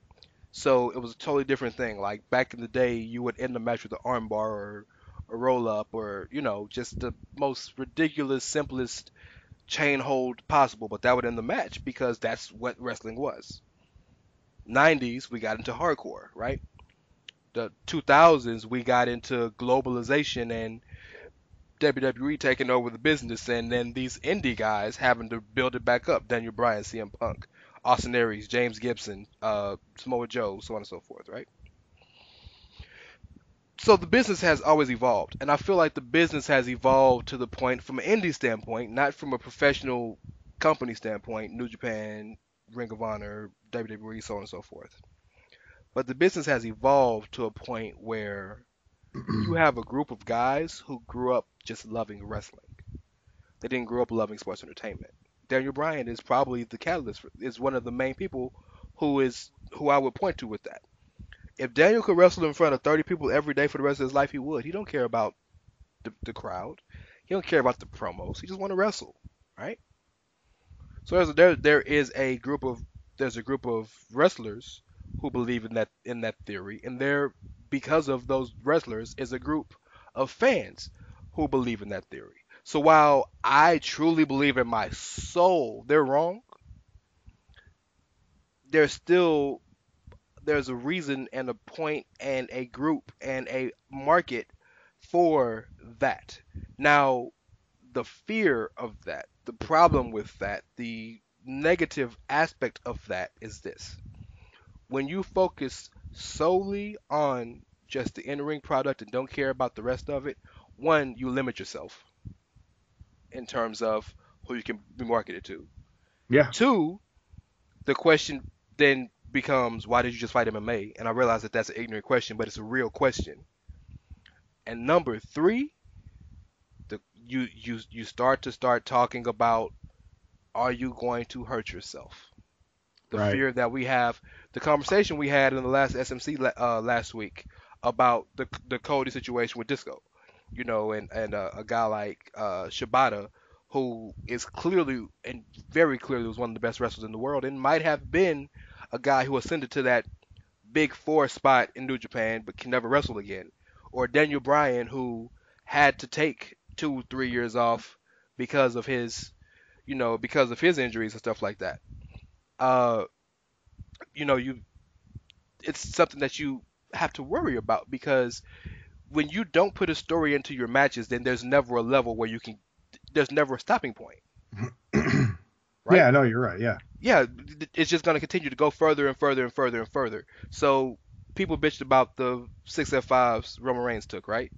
So it was a totally different thing. Like back in the day, you would end the match with an armbar or a roll up, or just the most ridiculous, simplest chain hold possible, but that would end the match because that's what wrestling was. 90s, we got into hardcore, right? The 2000s, we got into globalization and WWE taking over the business, and then these indie guys having to build it back up. Daniel Bryan, CM Punk, Austin Aries, James Gibson, Samoa Joe, so on and so forth, right? So the business has always evolved, and I feel like the business has evolved to the point, from an indie standpoint, not from a professional company standpoint, New Japan, Ring of Honor, WWE, so on and so forth. But the business has evolved to a point where you have a group of guys who grew up just loving wrestling. They didn't grow up loving sports entertainment. Daniel Bryan is probably the catalyst, is one of the main people who I would point to with that. If Daniel could wrestle in front of 30 people every day for the rest of his life, he would. He don't care about the crowd. He don't care about the promos. He just want to wrestle, right? So there's a group of wrestlers who believe in that theory, and there, because of those wrestlers, is a group of fans who believe in that theory. So while I truly believe in my soul they're wrong, there's a reason and a point and a group and a market for that. Now, the fear of that, the problem with that, the negative aspect of that is this. When you focus solely on just the in-ring product and don't care about the rest of it, one, you limit yourself in terms of who you can be marketed to. Yeah. Two, the question then becomes, why did you just fight MMA? And I realize that that's an ignorant question, but it's a real question. And number three, you start talking about, are you going to hurt yourself? The right. Fear that we have, the conversation we had in the last SMC last week about the Cody situation with Disco, and a guy like Shibata, who is clearly and very clearly was one of the best wrestlers in the world and might have been a guy who ascended to that big four spot in New Japan but can never wrestle again. Or Daniel Bryan, who had to take 2-3 years off because of his, because of his injuries and stuff like that. It's something that you have to worry about, because when you don't put a story into your matches, then there's never a level where there's never a stopping point. Right? Yeah, no, you're right. Yeah, it's just going to continue to go further and further and further and further. So people bitched about the 6F5s Roman Reigns took, right?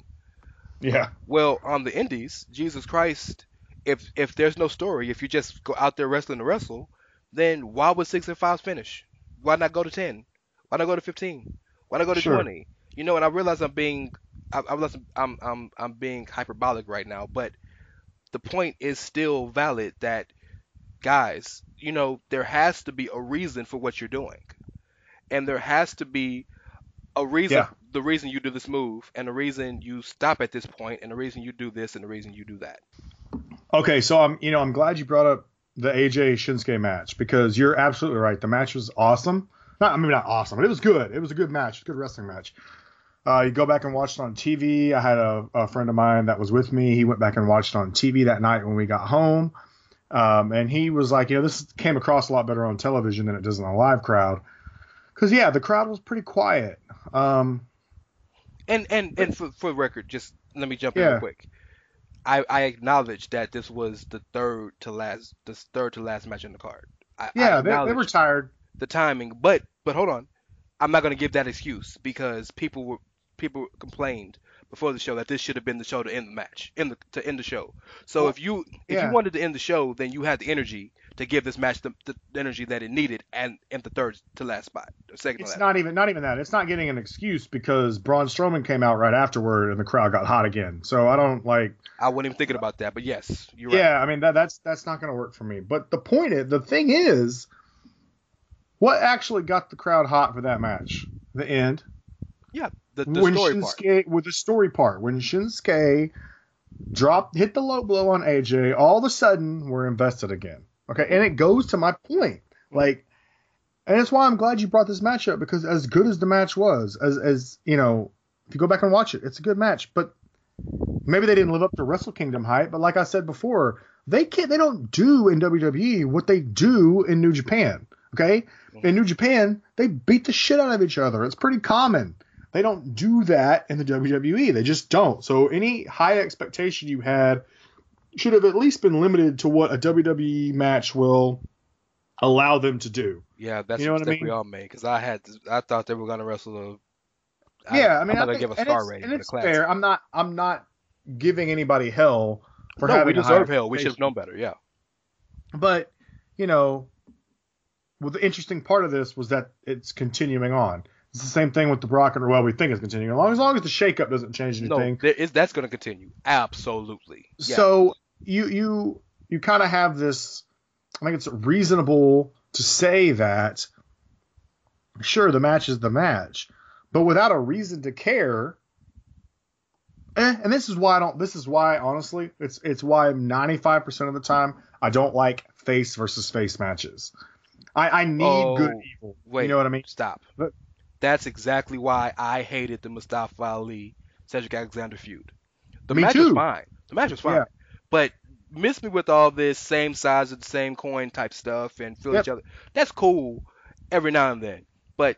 Yeah. Well, on the indies, Jesus Christ, if there's no story, if you just go out there wrestling to wrestle, then why would 6F5s finish? Why not go to 10? Why not go to 15? Why not go to 20? And I realize I'm being hyperbolic right now, but the point is still valid that, guys, there has to be a reason for what you're doing, and there has to be a reason, the reason you do this move, and the reason you stop at this point, and the reason you do this, and the reason you do that. Okay, so I'm glad you brought up the AJ Shinsuke match, because you're absolutely right. The match was awesome. Not awesome, but it was good. It was a good match, good wrestling match. You go back and watch it on TV. I had a friend of mine that was with me. He went back and watched it on TV that night when we got home. And he was like, this came across a lot better on television than it does in a live crowd. Because, the crowd was pretty quiet. And for the record, just let me jump in real quick. I acknowledge that this was the third to last match in the card. They were tired. The timing. But hold on. I'm not going to give that excuse, because people complained before the show that this should have been the show to end the match, to end the show. So if you wanted to end the show, then you had the energy to give this match the energy that it needed and the third to last spot. Not even that. It's not getting an excuse because Braun Strowman came out right afterward and the crowd got hot again. So I don't like. I wasn't even thinking about that, but yes, you're right. Yeah, I mean that's not going to work for me. But the point is, the thing is, what actually got the crowd hot for that match? The end. Yeah, the story part when Shinsuke hit the low blow on AJ, all of a sudden we're invested again. Okay, and it goes to my point. Like, and that's why I'm glad you brought this match up, because as good as the match was, as you know, if you go back and watch it, it's a good match. But maybe they didn't live up to Wrestle Kingdom hype. But like I said before, they don't do in WWE what they do in New Japan. Okay, in New Japan they beat the shit out of each other. It's pretty common. They don't do that in the WWE. They just don't. So any high expectation you had should have at least been limited to what a WWE match will allow them to do. Yeah, that's the mistake we all made, because I thought they were going to wrestle. I give a star rating for the class. Fair. I'm not giving anybody hell for having. We deserve hell. We should have known better. Yeah. But well, the interesting part of this was that it's continuing on. It's the same thing with the Brock and we think it's continuing along. As long as the shakeup doesn't change anything, that's going to continue. Absolutely. Yeah. So you kind of have this. I think it's reasonable to say that. Sure, the match is the match, but without a reason to care. And this is why I don't. This is why, honestly, it's why 95% of the time I don't like face versus face matches. I need good evil. Wait, you know what I mean? Stop. But, that's exactly why I hated the Mustafa Ali, Cedric Alexander feud. The match was fine. Yeah. But miss me with all this same size of the same coin type stuff and feel each other. That's cool every now and then. But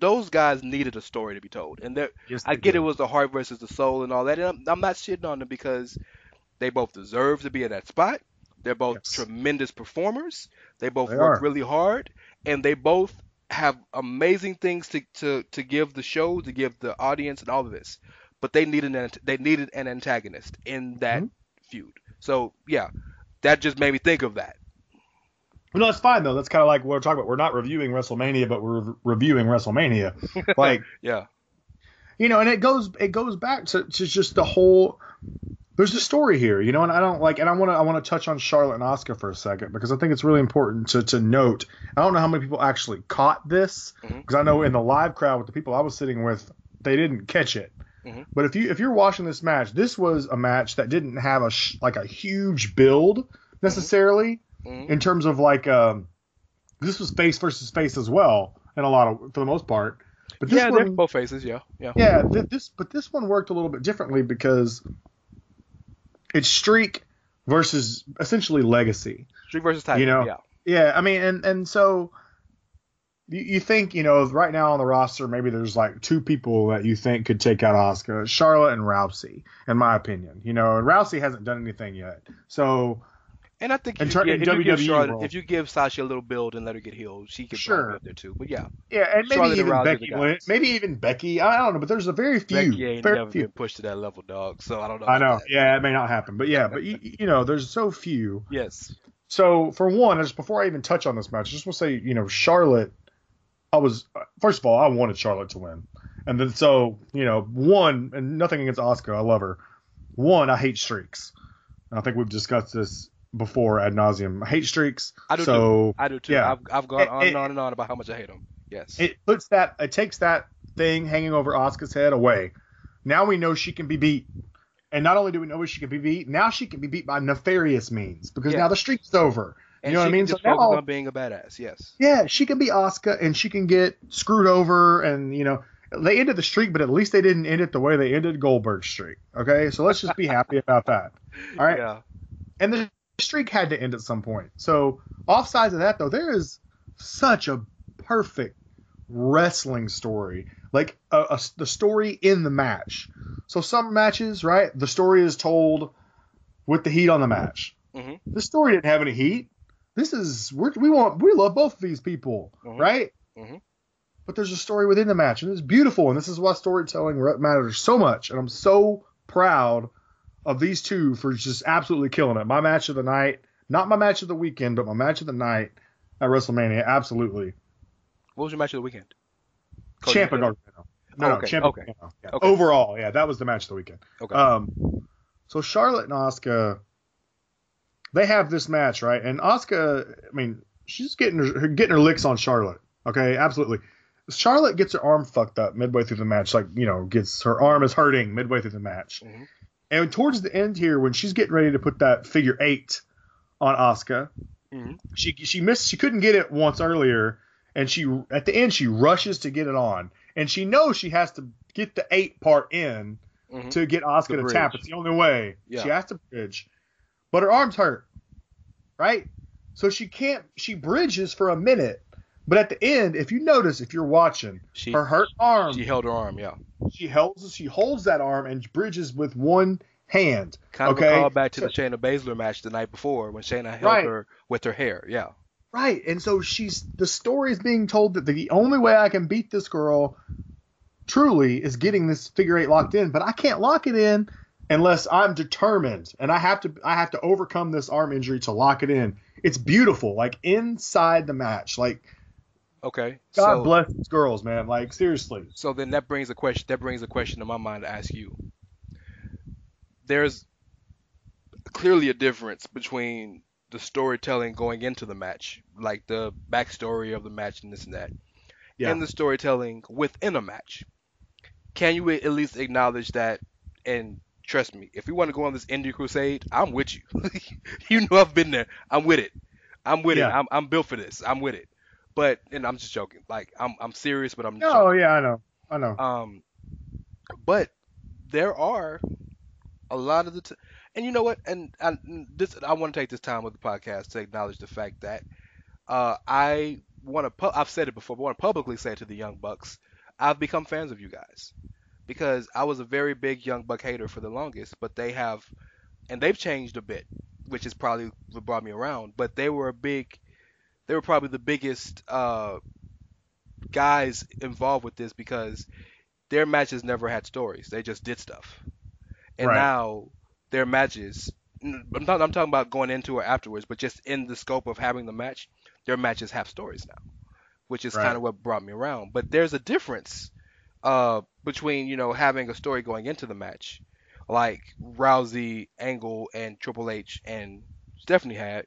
those guys needed a story to be told. And I get it was the heart versus the soul and all that. And I'm not shitting on them, because they both deserve to be in that spot. They're both tremendous performers. They both work really hard. And they both have amazing things to give the show, to give the audience, and all of this, but they needed an antagonist in that feud. So yeah, that just made me think of that. Well, no, it's fine though. That's kind of like what we're talking about. We're not reviewing WrestleMania, but we're reviewing WrestleMania. Like and it goes back to just the whole. There's a story here, and I don't like, and I want to touch on Charlotte and Asuka for a second, because I think it's really important to note. I don't know how many people actually caught this, because I know in the live crowd with the people I was sitting with, they didn't catch it. Mm-hmm. But if you're watching this match, this was a match that didn't have a huge build necessarily in terms of like this was face versus face as well, and for the most part. But this one, they're both faces, yeah. This one worked a little bit differently, because it's streak versus essentially legacy. Streak versus title. Yeah, I mean, and so you think, right now on the roster, maybe there's like two people that you think could take out Asuka, Charlotte and Rousey, in my opinion. And Rousey hasn't done anything yet. So, and I think if you give Sasha a little build and let her get healed, she can probably up there too. But yeah. Yeah, and maybe even Becky. I don't know, but there's a very few. Becky ain't never been pushed to that level, dog. So I don't know. I know. Yeah, it may not happen. But yeah, but there's so few. Yes. So for one, just before I even touch on this match, I just want to say, Charlotte, first of all, I wanted Charlotte to win. And then so, one, and nothing against Asuka, I love her. One, I hate streaks. And I think we've discussed this before ad nauseum. I hate streaks. I do too. Yeah. I've gone on and on about how much I hate them. Yes. It takes that thing hanging over Asuka's head away. Now we know she can be beat. And not only do we know she can be beat, now she can be beat by nefarious means, because now the streak's over. And you know what I mean? So now on being a badass. Yes. Yeah, she can be Asuka and she can get screwed over, and they ended the streak, but at least they didn't end it the way they ended Goldberg's streak. Okay? So let's just be happy about that. All right? Yeah. And the streak had to end at some point. So off sides of that, though, there is such a perfect wrestling story, like the story in the match. So some matches, right, the story is told with the heat on the match. The story didn't have any heat. This is we love both of these people, right? But there's a story within the match, and it's beautiful. And this is why storytelling matters so much. And I'm so proud of these two for just absolutely killing it. My match of the night, Not my match of the weekend, but my match of the night at WrestleMania, absolutely. What was your match of the weekend? Ciampa Gargano. Ciampa Gargano. Yeah. Okay. Overall, yeah, that was the match of the weekend. Okay. So Charlotte and Asuka, they have this match, right? And Asuka, I mean, she's getting her licks on Charlotte. Okay, absolutely. Charlotte gets her arm fucked up midway through the match. Like, you know, her arm is hurting midway through the match. Mm-hmm. And towards the end here, when she's getting ready to put that figure eight on Asuka, mm-hmm. she couldn't get it once earlier, and at the end she rushes to get it on, and she knows she has to get the eight part in mm-hmm. to get Asuka to tap. It's the only way. Yeah. She has to bridge, but her arm's hurt, right? So she can't. She bridges for a minute. But at the end, if you notice, if you're watching, her hurt arm. She held her arm, yeah. She holds that arm and bridges with one hand. Kind of a call back to the Shayna Baszler match the night before when Shayna held her with her hair, yeah. Right, and so the story is being told that the only way I can beat this girl truly is getting this figure eight locked in, but I can't lock it in unless I'm determined, and I have to overcome this arm injury to lock it in. It's beautiful, like inside the match, like. Okay. God bless these girls, man. Like, seriously. So then that brings a question to my mind to ask you. There's clearly a difference between the storytelling going into the match, like the backstory of the match and this and that, yeah. and the storytelling within a match. Can you at least acknowledge that? And trust me, if you want to go on this indie crusade, I'm with you. You know I've been there. I'm with it. I'm with it. I'm built for this. I'm with it. But and I'm just joking. Like I'm serious, but I'm. Oh yeah, I know. But there are a lot of and you know what? And I want to take this time with the podcast to acknowledge the fact that I want to. I've said it before, but I want to publicly say to the Young Bucks, I've become fans of you guys because I was a very big Young Buck hater for the longest, but they've changed a bit, which is probably what brought me around. But they were They were probably the biggest guys involved with this because their matches never had stories. They just did stuff. And now their matches, I'm talking about going into or afterwards, but just in the scope of having the match, their matches have stories now, which is kind of what brought me around. But there's a difference between, you know, having a story going into the match, like Rousey, Angle, and Triple H and Stephanie had,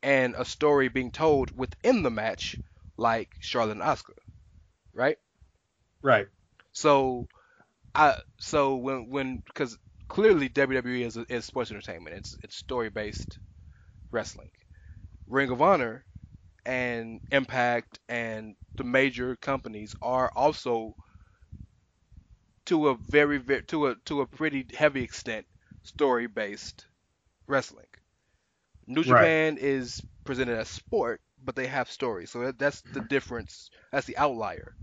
and a story being told within the match, like Charlotte and Asuka, right? Right. So, because clearly WWE is sports entertainment. It's story based wrestling. Ring of Honor and Impact and the major companies are also to a pretty heavy extent story based wrestling. New Japan is presented as sport, but they have stories. So that's the difference. That's the outlier.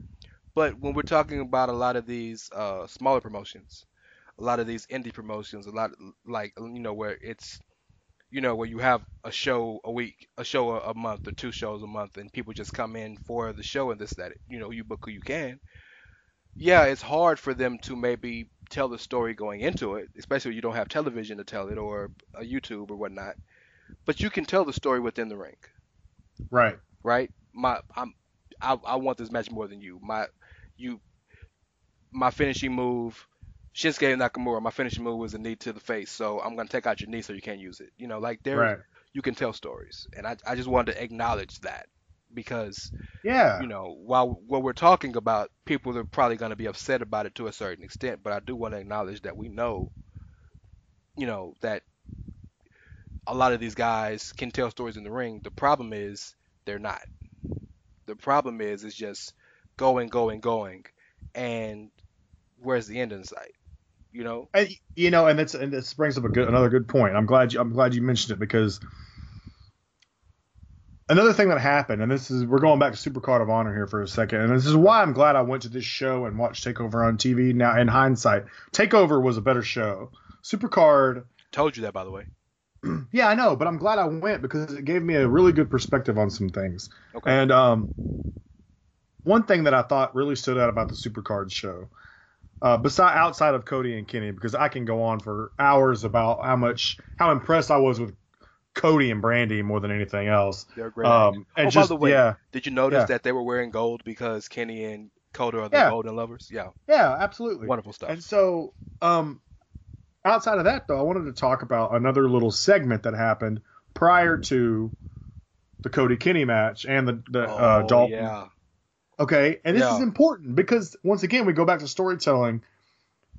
But when we're talking about a lot of these smaller promotions, a lot of these indie promotions, where you have a show a week, a show a month, or two shows a month, and people just come in for the show and this, that, you book who you can. Yeah, it's hard for them to maybe tell the story going into it, especially when you don't have television to tell it or a YouTube or whatnot. But you can tell the story within the ring, right? I want this match more than you. My finishing move, Shinsuke Nakamura. My finishing move was a knee to the face, so I'm gonna take out your knee so you can't use it. You can tell stories, and I just wanted to acknowledge that because while we're talking about, people are probably gonna be upset about it to a certain extent, but I do want to acknowledge that we know, that. A lot of these guys can tell stories in the ring. The problem is they're not. The problem is it's just going, and where's the end in sight? And this brings up another good point. I'm glad you mentioned it because another thing that happened, and this is we're going back to Supercard of Honor here for a second, and this is why I'm glad I went to this show and watched Takeover on TV. Now, in hindsight, Takeover was a better show. Supercard. Told you that, by the way. Yeah, I know, but I'm glad I went because it gave me a really good perspective on some things. Okay. And one thing that I thought really stood out about the Supercard show, outside of Cody and Kenny, because I can go on for hours about how impressed I was with Cody and Brandy more than anything else. They're great. By the way, did you notice that they were wearing gold because Kenny and Cody are the golden lovers? Yeah. Yeah, absolutely. Wonderful stuff. And so, outside of that, though, I wanted to talk about another little segment that happened prior to the Cody Kenny match and the Dalton. Yeah. Okay, and this is important because, once again, we go back to storytelling.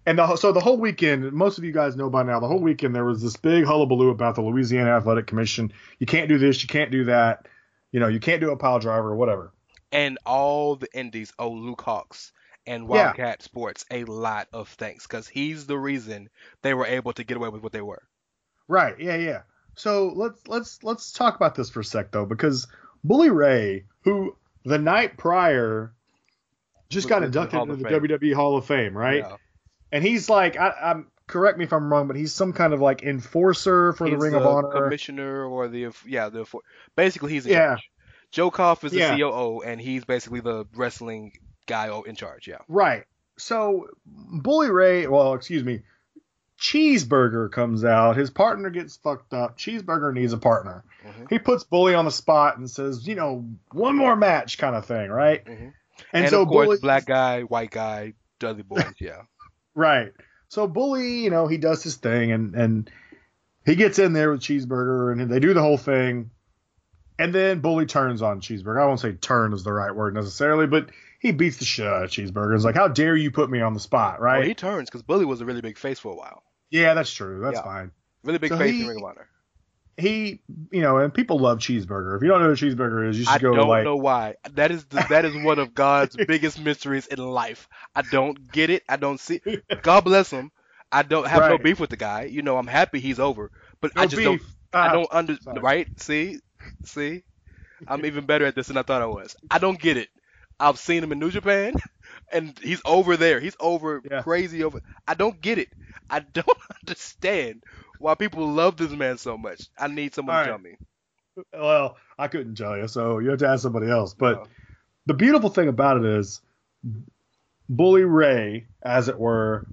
And so the whole weekend, most of you guys know by now, the whole weekend there was this big hullabaloo about the Louisiana Athletic Commission. You can't do this, you can't do that, you can't do a pile driver or whatever. And all the indies owe Luke Hawks and Wildcat Sports a lot of thanks because he's the reason they were able to get away with what they were. Right, yeah. So let's talk about this for a sec, though, because Bully Ray, who the night prior just got inducted into the WWE Hall of Fame, right? Yeah. And he's like, I'm correct me if I'm wrong, but he's some kind of like enforcer for the Ring of Honor. He's the commissioner or the basically he's in charge. Joe Koff is the COO, and he's basically the wrestling guy in charge. Yeah, right. So Bully Ray, Cheeseburger comes out. His partner gets fucked up. Cheeseburger needs a partner. Mm-hmm. He puts Bully on the spot and says, one more match kind of thing, right? Mm-hmm. And so of course, Bully, black guy, white guy, Dudley boys, yeah. Right. So Bully, he does his thing and he gets in there with Cheeseburger and they do the whole thing. And then Bully turns on Cheeseburger. I won't say turn is the right word necessarily, but he beats the shit out of Cheeseburger. It's like, how dare you put me on the spot, right? Well, he turns because Bully was a really big face for a while. Yeah, that's true. That's fine. Really big face in Ring of Honor. He, and people love Cheeseburger. If you don't know what Cheeseburger is, you should go to like... I don't know why. That is one of God's biggest mysteries in life. I don't get it. I don't see it. God bless him. I don't have no beef with the guy. I'm happy he's over. But no I just beef. Don't... I don't understand. Right? See? I'm even better at this than I thought I was. I don't get it. I've seen him in New Japan, and he's over there. He's over crazy over... I don't get it. I don't understand why people love this man so much. I need someone to tell me. Well, I couldn't tell you, so you have to ask somebody else. But the beautiful thing about it is Bully Ray, as it were,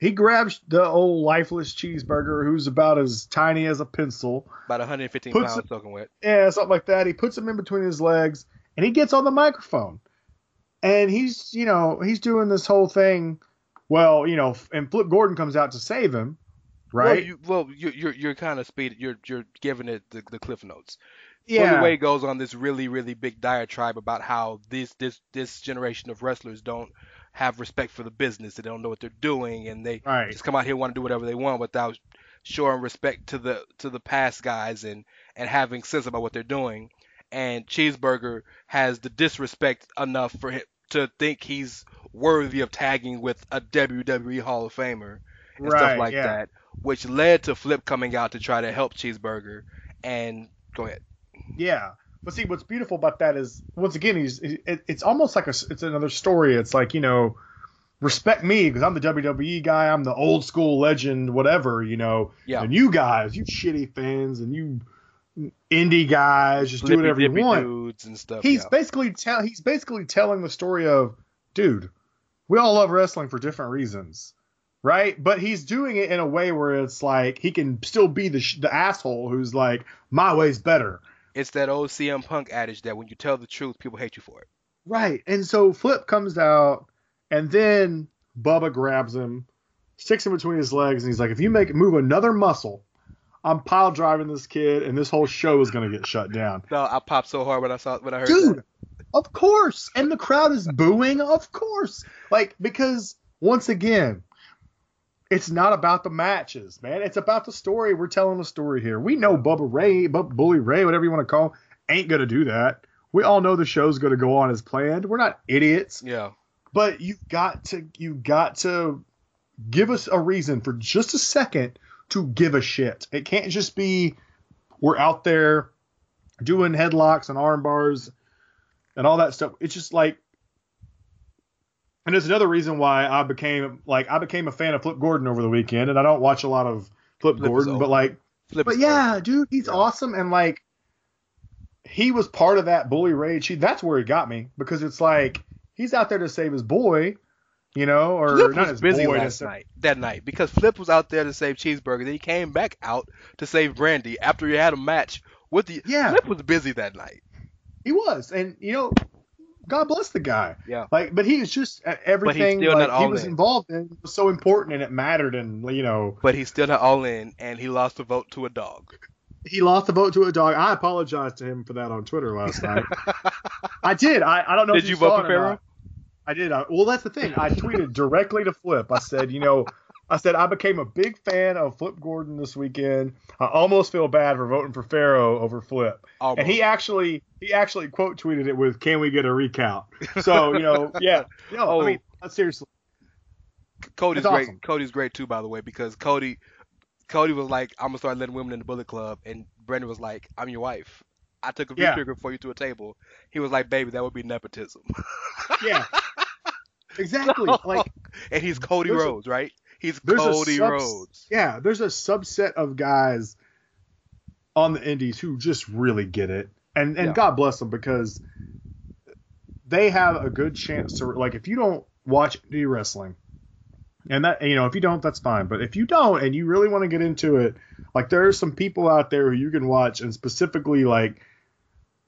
he grabs the old lifeless Cheeseburger, who's about as tiny as a pencil. About 115 pounds soaking wet. Yeah, something like that. He puts him in between his legs, and he gets on the microphone. And he's, he's doing this whole thing. Well, and Flip Gordon comes out to save him. Right. You're kind of speed. You're giving it the cliff notes. Yeah. Bully Ray goes on this really really big diatribe about how this generation of wrestlers don't have respect for the business. They don't know what they're doing, and they just come out here and want to do whatever they want without showing respect to the past guys and having sense about what they're doing. And Cheeseburger has the disrespect enough for him to think he's worthy of tagging with a WWE Hall of Famer and stuff like that. Which led to Flip coming out to try to help Cheeseburger. And go ahead. Yeah. But see, what's beautiful about that is, once again, it's almost like it's another story. It's like, respect me because I'm the WWE guy. I'm the old school legend, whatever, And you guys, you shitty fans and you indie guys, just do whatever you want. Dudes and stuff, he's basically telling the story of, dude, we all love wrestling for different reasons. Right, but he's doing it in a way where it's like he can still be the asshole who's like, my way's better. It's that old CM Punk adage that when you tell the truth, people hate you for it. Right, and so Flip comes out, and then Bubba grabs him, sticks him between his legs, and he's like, if you move another muscle, I'm pile driving this kid, and this whole show is gonna get shut down. No, I popped so hard when I heard that. Dude, of course, and the crowd is booing, of course, because once again. It's not about the matches, man. It's about the story. We're telling a story here. We know Bully Ray, whatever you want to call him, ain't going to do that. We all know the show's going to go on as planned. We're not idiots. Yeah. But you've got to give us a reason for just a second to give a shit. It can't just be we're out there doing headlocks and arm bars and all that stuff. It's just like. And there's another reason why I became a fan of Flip Gordon over the weekend, and I don't watch a lot of Flip Gordon, but dude, he's awesome, and he was part of that Bully Ray. That's where he got me because it's like he's out there to save his boy, you know, or Flip not was as busy last night. That night, because Flip was out there to save Cheeseburger, then he came back out to save Brandy after he had a match with the. Yeah. Flip was busy that night. He was, and you know, God bless the guy. Yeah. Like, but he was just everything he was involved in was so important and it mattered, and you know. But he's still not all in, and he lost the vote to a dog. He lost the vote to a dog. I apologized to him for that on Twitter last night. I did. I don't know if you saw it or not. Did you vote for Pharaoh? I did. Well, that's the thing. I tweeted directly to Flip. I said, you know, I became a big fan of Flip Gordon this weekend. I almost feel bad for voting for Pharaoh over Flip. Almost. And he actually quote tweeted it with, "Can we get a recount?" So, you know, yeah. No, I mean, seriously. Cody's great. Awesome. Cody's great too, by the way, because Cody was like, "I'm going to start letting women in the Bullet Club." And Brandon was like, "I'm your wife. I took a V-trigger for you to a table." He was like, "Baby, that would be nepotism." Yeah. Exactly. No. Like, and he's Cody Rhodes, right? He's Cody Rhodes. Yeah. There's a subset of guys on the indies who just really get it. And yeah. God bless them, because they have a good chance to – like, if you don't watch indie wrestling – and that, you know, if you don't, that's fine. But if you don't and you really want to get into it, like, there are some people out there who you can watch, and specifically, like,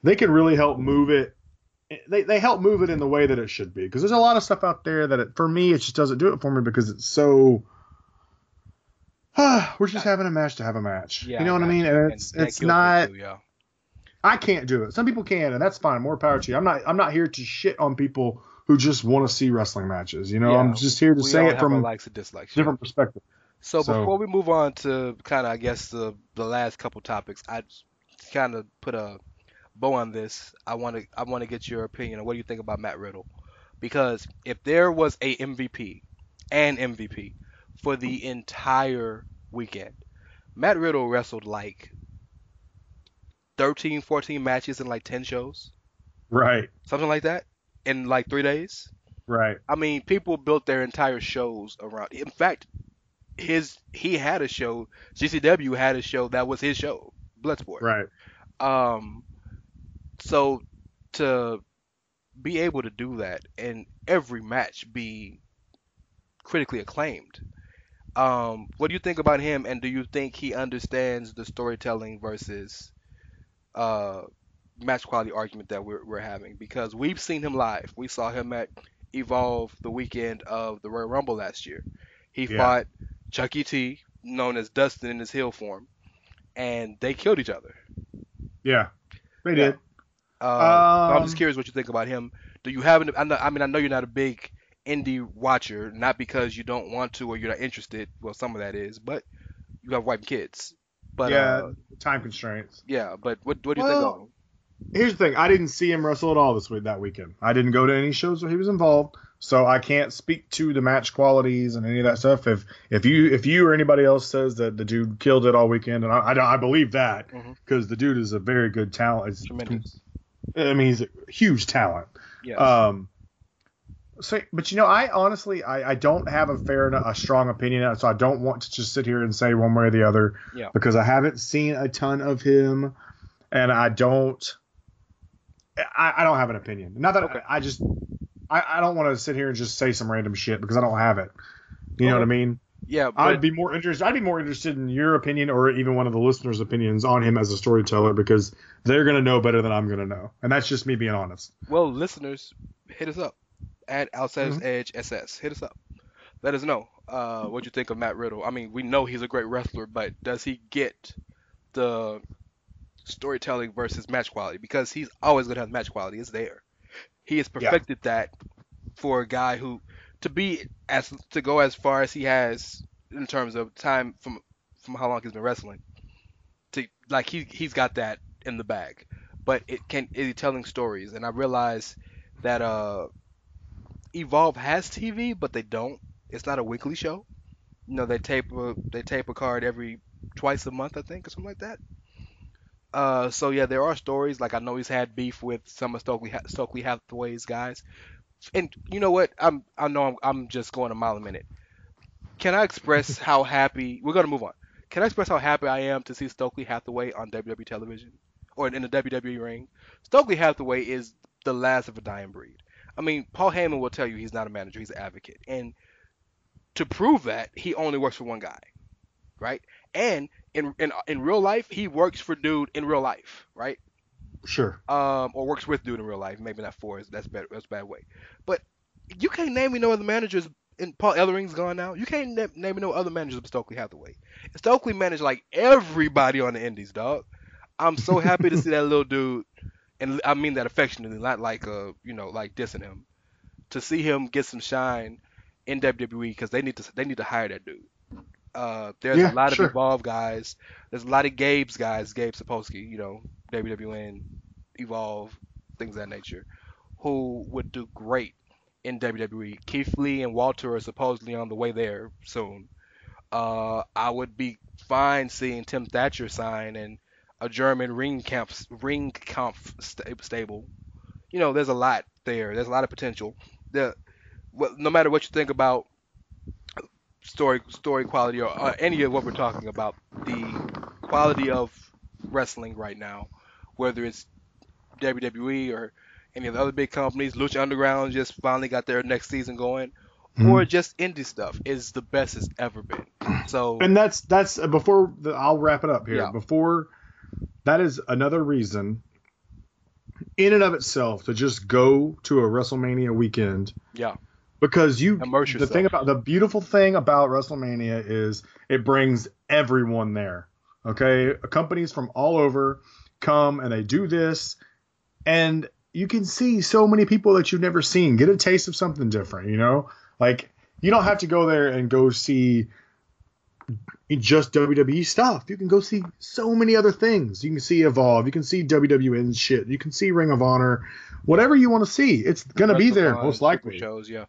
they can really help move it. They help move it in the way that it should be, because there's a lot of stuff out there that, for me, it just doesn't do it for me, because it's so we're just having a match to have a match. Yeah, you know what I mean? And it's not. Too, yeah. I can't do it. Some people can, and that's fine. More power to you. I'm not here to shit on people who just want to see wrestling matches. You know, yeah, I'm just here to say it from a different perspective. So before we move on to kind of, I guess, the last couple topics, I kind of put a bow on this. I want to get your opinion on what do you think about Matt Riddle? Because if there was an MVP for the entire weekend, Matt Riddle wrestled like 13, 14 matches in like 10 shows. Right. Something like that. In like 3 days. Right. I mean, people built their entire shows around. In fact, he had a show. GCW had a show that was his show, Bloodsport. Right. So to be able to do that and every match be critically acclaimed. What do you think about him, and do you think he understands the storytelling versus match quality argument that we're having? Because we've seen him live. We saw him at Evolve the weekend of the Royal Rumble last year. He fought Chuck E. T, known as Dustin in his heel form, and they killed each other. Yeah, they did. So I'm just curious what you think about him. Do you have I know you're not a big indie watcher, not because you don't want to or you're not interested. Well, some of that is, but you have wife and kids. But time constraints. Yeah, but what do you think of him? Here's the thing. I didn't see him wrestle at all this week, that weekend. I didn't go to any shows where he was involved, so I can't speak to the match qualities and any of that stuff. If you or anybody else says that the dude killed it all weekend, and I believe that, because the dude is a very good talent. It's tremendous. I mean, he's a huge talent. Yes. So, but you know, I honestly, I don't have a strong opinion, so I don't want to just sit here and say one way or the other, because I haven't seen a ton of him, and I don't have an opinion. Not that I don't want to sit here and just say some random shit, because I don't have it. You know what I mean? Yeah. But I'd be more interested in your opinion, or even one of the listeners' opinions on him as a storyteller, because they're going to know better than I'm going to know. And that's just me being honest. Well, listeners, hit us up at Outsiders Edge SS. Hit us up. Let us know what you think of Matt Riddle. I mean, we know he's a great wrestler, but does he get the storytelling versus match quality? Because he's always going to have match quality. It's there. He has perfected that for a guy who to go as far as he has in terms of time from how long he's been wrestling. To like he's got that in the bag. But is he telling stories? And I realize that Evolve has TV, but they don't. It's not a weekly show. You know, they tape a card twice a month, I think, or something like that. So yeah, there are stories. Like, I know he's had beef with some of Stokely Hathaway's guys, and you know what? I know I'm just going a mile a minute. Can I express how happy we're gonna move on? Can I express how happy I am to see Stokely Hathaway on WWE television or in the WWE ring? Stokely Hathaway is the last of a dying breed. I mean, Paul Heyman will tell you he's not a manager, he's an advocate. And to prove that, he only works for one guy, right? And in real life, he works for dude in real life, right? Sure. Or works with dude in real life. Maybe not for us. That's better. That's a bad way. But you can't name me no other managers. And Paul Ellering's gone now. You can't name me no other managers but Stokely Hathaway. Stokely managed like everybody on the Indies, dog. I'm so happy to see that little dude, and I mean that affectionately, not like like dissing him. To see him get some shine in WWE because they need to hire that dude. There's a lot of Evolve guys. There's a lot of Gabe's guys, Gabe Sapolsky, WWN, Evolve, things of that nature, who would do great in WWE. Keith Lee and Walter are supposedly on the way there soon. I would be fine seeing Tim Thatcher sign and a German ring comp stable. There's a lot there. There's a lot of potential. No matter what you think about story quality or any of what we're talking about, the quality of wrestling right now, whether it's WWE or any of the other big companies, Lucha Underground just finally got their next season going, or just indie stuff, is the best it's ever been. So, and that's before I'll wrap it up here. Yeah. Before that is another reason in and of itself to just go to a WrestleMania weekend. Yeah. Because the beautiful thing about WrestleMania is it brings everyone there. Okay. Companies from all over come and they do this, and you can see so many people that you've never seen. Get a taste of something different, Like, you don't have to go there and go see just WWE stuff. You can go see so many other things. You can see Evolve. You can see WWN shit. You can see Ring of Honor. Whatever you want to see, it's going to be there most likely. Shows, yeah.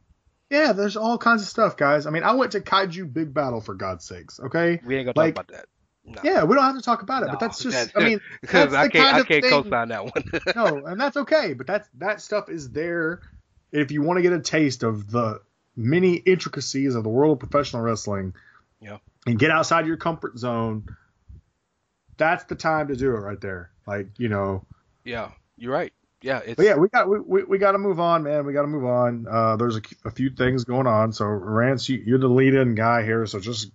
Yeah, there's all kinds of stuff, guys. I mean, I went to Kaiju Big Battle, for God's sakes, okay? We ain't going to talk about that. No. Yeah, we don't have to talk about it, but that's just, because I can't co-sign that one. No, and that's okay, but that stuff is there if you want to get a taste of the many intricacies of the world of professional wrestling. Yeah. And get outside your comfort zone. That's the time to do it right there. Yeah, you're right. Yeah, we got to move on, man. We got to move on. There's a few things going on. So Rance, you're the lead-in guy here, so just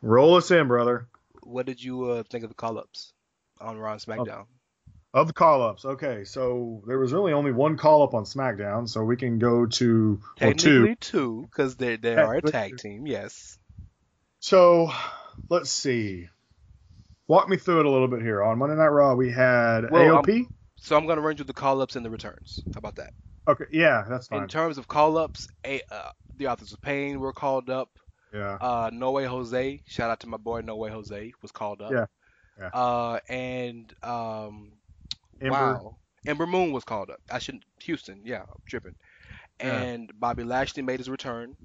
roll us in, brother. What did you think of the call-ups on Raw and SmackDown? Of the call-ups, okay. So there was really only one call-up on SmackDown, so we can go to two because they are a tag team. Yes. So let's see. Walk me through it a little bit here. On Monday Night Raw, we had AOP. So I'm going to run through the call-ups and the returns. How about that? Okay, yeah, that's fine. In terms of call-ups, the Authors of Pain were called up. Yeah. No Way Jose, shout out to my boy No Way Jose, was called up. Yeah. Ember Moon was called up. Houston, yeah, I'm tripping. And Bobby Lashley made his return.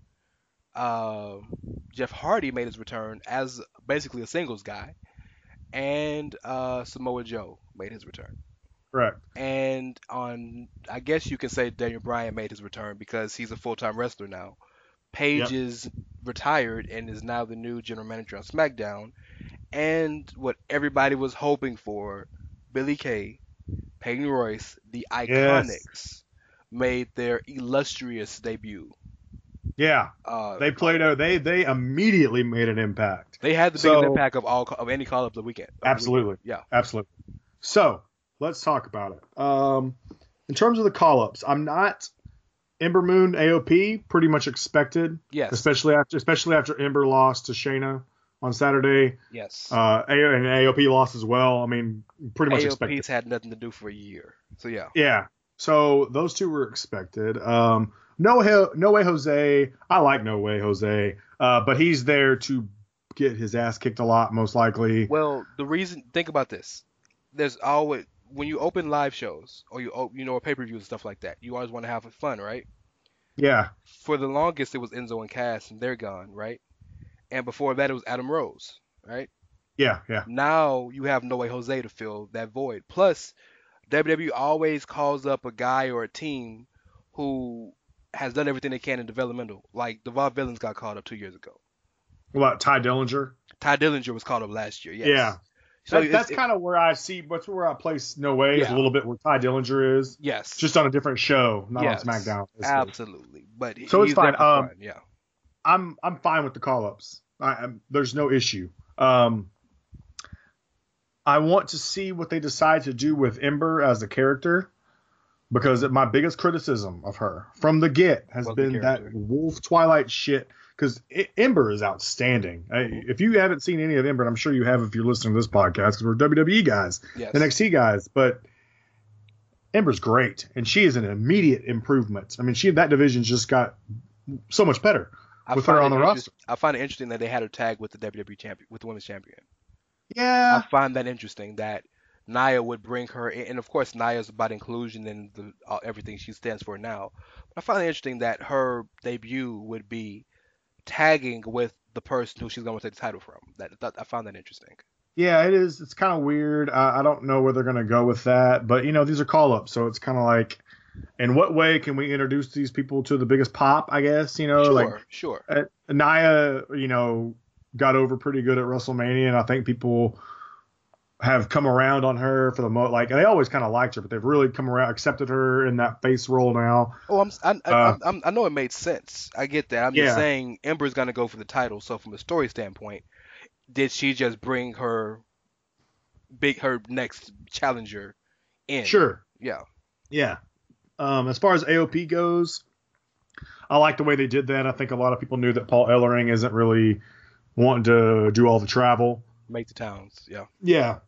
Jeff Hardy made his return as basically a singles guy. And Samoa Joe made his return. Correct. And I guess you can say Daniel Bryan made his return because he's a full-time wrestler now. Paige is retired and is now the new general manager on SmackDown. And what everybody was hoping for, Billy Kay, Peyton Royce, the Iconics, made their illustrious debut. Yeah. They played out. They immediately made an impact. They had the biggest impact of any call up the weekend. Absolutely. Yeah. Absolutely. So let's talk about it. In terms of the call-ups, I'm not Ember Moon, AOP, pretty much expected. Yes. Especially after Ember lost to Shayna on Saturday. Yes. And AOP lost as well. I mean, pretty much expected. AOP's had nothing to do for a year. So yeah. Yeah. So those two were expected. No Way Jose. I like No Way Jose, but he's there to get his ass kicked a lot, most likely. Well, the reason. Think about this. There's always, when you open live shows or or pay-per-views and stuff like that, you always want to have fun, right? Yeah. For the longest, it was Enzo and Cass, and they're gone, right? And before that, it was Adam Rose, right? Yeah, yeah. Now you have No Way Jose to fill that void. Plus, WWE always calls up a guy or a team who has done everything they can in developmental. Like, the Vaudevillains got called up 2 years ago. What, Ty Dillinger? Ty Dillinger was called up last year, yes. Yeah. So that's kind of where I see, that's where I place No Way is a little bit where Ty Dillinger is. Yes. Just on a different show, not on SmackDown. Absolutely. But so it's fine. Fine. Yeah. I'm fine with the call-ups. There's no issue. I want to see what they decide to do with Ember as a character, because my biggest criticism of her from the get has been that Wolf Twilight shit. Because Ember is outstanding. If you haven't seen any of Ember, and I'm sure you have if you're listening to this podcast, because we're WWE guys, NXT guys, but Ember's great, and she is an immediate improvement. I mean, that division just got so much better with her on the roster. I find it interesting that they had her tag with the WWE champion, with the women's champion. Yeah, I find that interesting that Nia would bring her in, and of course Nia's about inclusion and everything she stands for now. But I find it interesting that her debut would be tagging with the person who she's going to take the title from. That I found that interesting. Yeah, it is. It's kind of weird. I don't know where they're going to go with that, but these are call-ups, so it's kind of like, in what way can we introduce these people to the biggest pop? I guess sure. Nia, got over pretty good at WrestleMania, and I think people have come around on her for the most. Like, they always kind of liked her, but they've really come around, accepted her in that face role now. Oh, I know it made sense. I get that. I'm just saying Ember's gonna go for the title. So from a story standpoint, did she just bring her next challenger in? Sure. Yeah. As far as AOP goes, I like the way they did that. I think a lot of people knew that Paul Ellering isn't really wanting to do all the travel. Make the towns, yeah.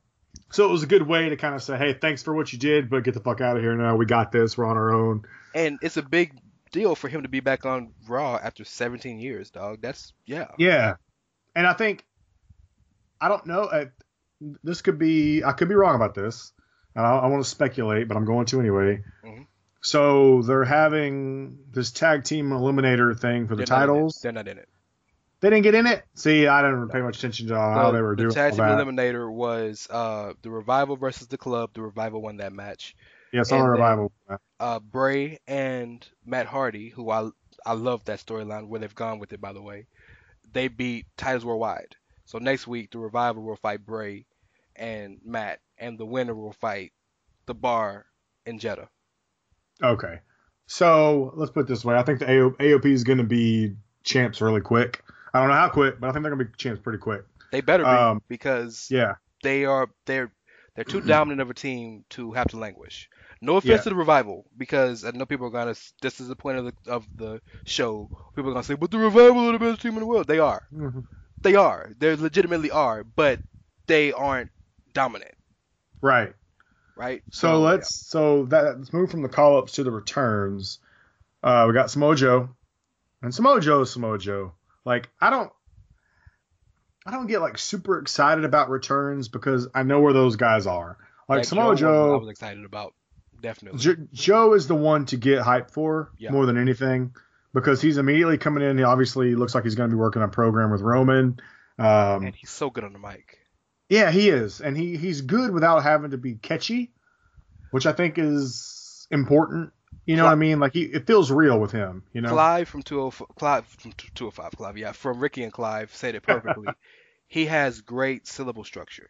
So it was a good way to kind of say, hey, thanks for what you did, but get the fuck out of here now. We got this. We're on our own. And it's a big deal for him to be back on Raw after 17 years, dog. That's, yeah. And I think, I don't know, I could be wrong about this. I want to speculate, but I'm going to anyway. Mm-hmm. So they're having this tag team eliminator thing for the titles. They're not in it. They didn't get in it? See, I didn't pay much attention to how they were doing that. The tag team eliminator was the Revival versus the Club. The Revival won that match. Yes, on the Revival. Bray and Matt Hardy, who I love that storyline, where they've gone with it, by the way. They beat Titles Worldwide. So next week, the Revival will fight Bray and Matt, and the winner will fight The Bar and Jeddah. Okay. So let's put it this way. I think the AOP is going to be champs really quick. I don't know how quick, but I think they're gonna be champs pretty quick. They better be, because they're too dominant of a team to have to languish. No offense to the Revival, because I know people are gonna. This is the point of the show. People are gonna say, "But the Revival are the best team in the world." They are. Mm-hmm. They are. They legitimately are, but they aren't dominant. Right. So let's move from the call-ups to the returns. We got Samoa Joe, and Samoa Joe. Like, I don't get like super excited about returns because I know where those guys are. Like Samoa Joe, I was excited about, definitely. Joe is the one to get hyped for more than anything, because he's immediately coming in. He obviously looks like he's going to be working on a program with Roman. And he's so good on the mic. Yeah, he is, and he's good without having to be catchy, which I think is important. You know what I mean? Like, it feels real with him, From Ricky and Clive said it perfectly. He has great syllable structure.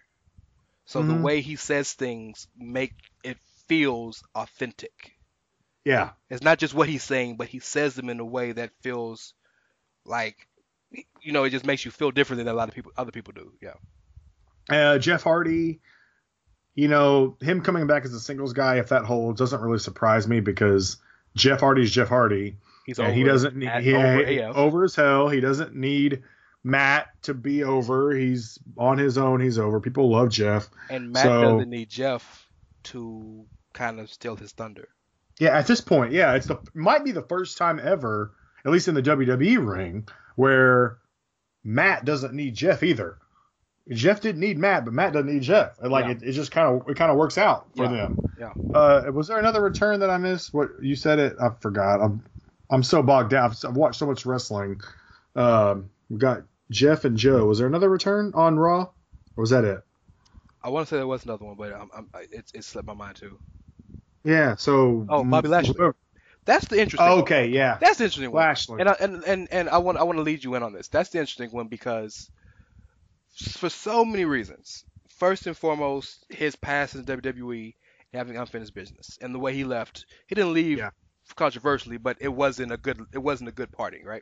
So the way he says things feels authentic. Yeah. It's not just what he's saying, but he says them in a way that feels like, it just makes you feel different than a lot of other people do. Yeah. Jeff Hardy. Him coming back as a singles guy, if that holds, doesn't really surprise me, because Jeff Hardy's Jeff Hardy. He's over. He doesn't need over as hell. He doesn't need Matt to be over. He's on his own. He's over. People love Jeff. And Matt doesn't need Jeff to kind of steal his thunder. Yeah, at this point, it's might be the first time ever, at least in the WWE ring, where Matt doesn't need Jeff either. Jeff didn't need Matt, but Matt doesn't need Jeff. Like it just kind of works out for them. Yeah. Was there another return that I missed? What you said it? I forgot. I'm so bogged down. I've watched so much wrestling. We got Jeff and Joe. Was there another return on Raw, or was that it? I want to say there was another one, but it slipped my mind too. Yeah. So. Oh, Bobby Lashley. That's the interesting. Okay. One. Yeah. That's the interesting Lashley. One. And I want to lead you in on this. That's the interesting one, because. For so many reasons. first and foremost, his past in WWE and having unfinished business, and the way he left. He didn't leave controversially, but it wasn't a good parting, right?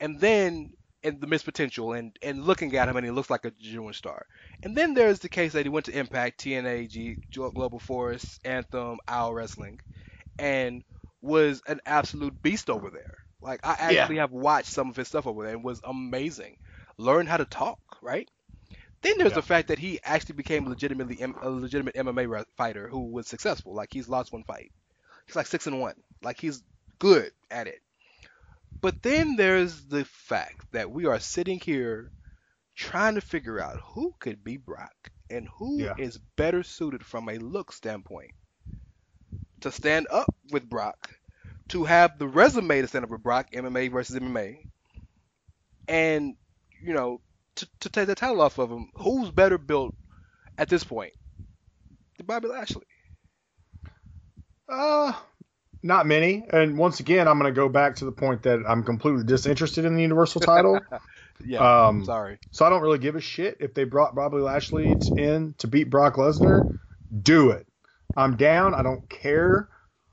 And then the missed potential, and looking at him, and he looks like a genuine star. And then there's the case that he went to Impact, TNA, Global Force, Anthem, Owl Wrestling, and was an absolute beast over there. Like, I actually have watched some of his stuff over there, and was amazing. Learned how to talk, right? Then there's the fact that he actually became a legitimate MMA fighter who was successful. Like, he's lost one fight. He's like 6-1. Like, he's good at it. But then there's the fact that we are sitting here trying to figure out who could be Brock and who is better suited from a look standpoint to stand up with Brock, to have the resume to stand up with Brock, MMA versus MMA, and, you know, to take the title off of him. Who's better built at this point than Bobby Lashley? Not many. And once again, I'm going to go back to the point that I'm completely disinterested in the Universal title. Sorry. So I don't really give a shit if they brought Bobby Lashley in to beat Brock Lesnar. Do it. I'm down. I don't care.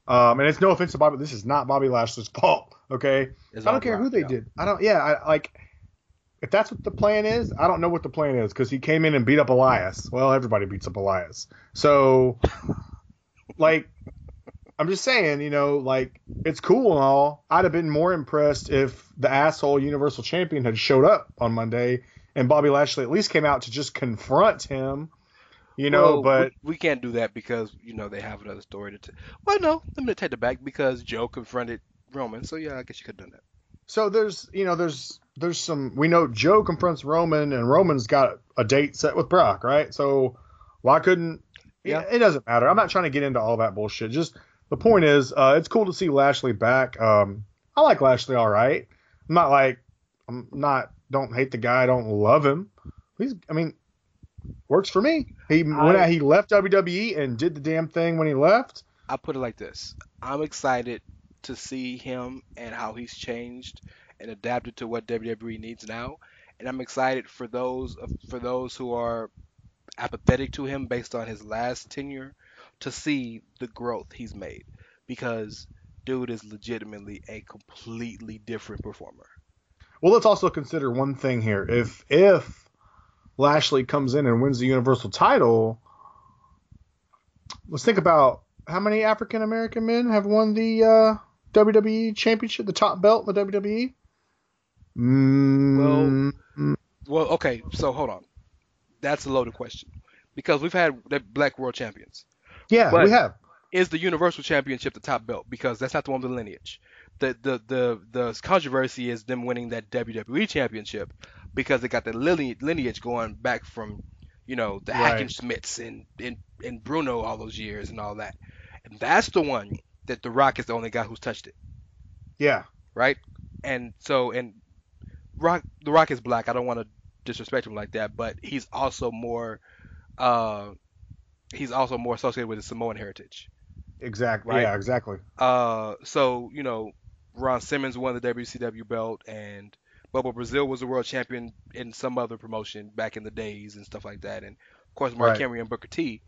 And it's no offense to Bobby. This is not Bobby Lashley's fault. Okay. It's I don't care Brock, who they did. I don't. Yeah. I like. If that's what the plan is, I don't know what the plan is, because he came in and beat up Elias. Well, everybody beats up Elias. So, like, I'm just saying, you know, like, it's cool and all. I'd have been more impressed if the asshole Universal Champion had showed up on Monday and Bobby Lashley at least came out to just confront him, you know. Well, but we can't do that because, you know, they have another story to tell. Well, no, I'm going to take it back, because Joe confronted Roman. So, yeah, I guess you could have done that. So there's, you know, there's some, we know Joe confronts Roman, and Roman's got a date set with Brock, right? So why couldn't, it doesn't matter. I'm not trying to get into all that bullshit. Just the point is, it's cool to see Lashley back. I like Lashley. All right. Don't hate the guy. I don't love him. Works for me. He left WWE and did the damn thing when he left. I put it like this. I'm excited to see him and how he's changed and adapted to what WWE needs now, and I'm excited for those who are apathetic to him based on his last tenure to see the growth he's made, because dude is legitimately a completely different performer. Well, let's also consider one thing here. If Lashley comes in and wins the Universal title, let's think about how many African American men have won the WWE championship, the top belt in the WWE? Well, okay, so hold on. That's a loaded question, because we've had black world champions. Yeah, but we have. Is the Universal Championship the top belt? Because that's not the one with the lineage. The controversy is them winning that WWE championship because they got the lineage going back from, you know, the Hackenschmidts and Bruno all those years and all that. And that's the one that The Rock is the only guy who's touched it. Yeah. Right? And so, The Rock is black. I don't want to disrespect him like that, but he's also more associated with the Samoan heritage. Exactly. Right? Yeah, exactly. So, you know, Ron Simmons won the WCW belt, and Bubba Brazil was a world champion in some other promotion back in the days and stuff like that. And, of course, Mark Henry and Booker T.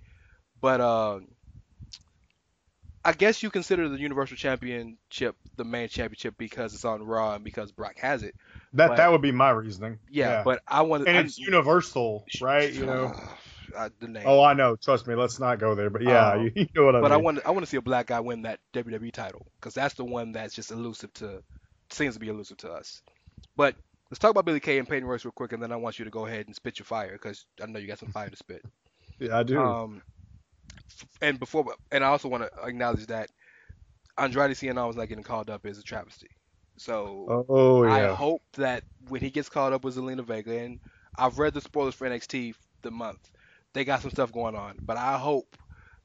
But I guess you consider the Universal Championship the main championship because it's on Raw and because Brock has it. That would be my reasoning. Yeah. But I want to... And it's Universal, right? You know? The name. Oh, I know. Trust me. Let's not go there. But yeah, you know what I mean. But I want to see a black guy win that WWE title, because that's the one that's just seems to be elusive to us. But let's talk about Billy Kay and Peyton Royce real quick, and then I want you to go ahead and spit your fire, because I know you got some fire to spit. Yeah, I do. And I also want to acknowledge that Andrade Cien always not getting called up is a travesty. So I hope that when he gets called up with Zelina Vega, and I've read the spoilers for NXT the month, they got some stuff going on. But I hope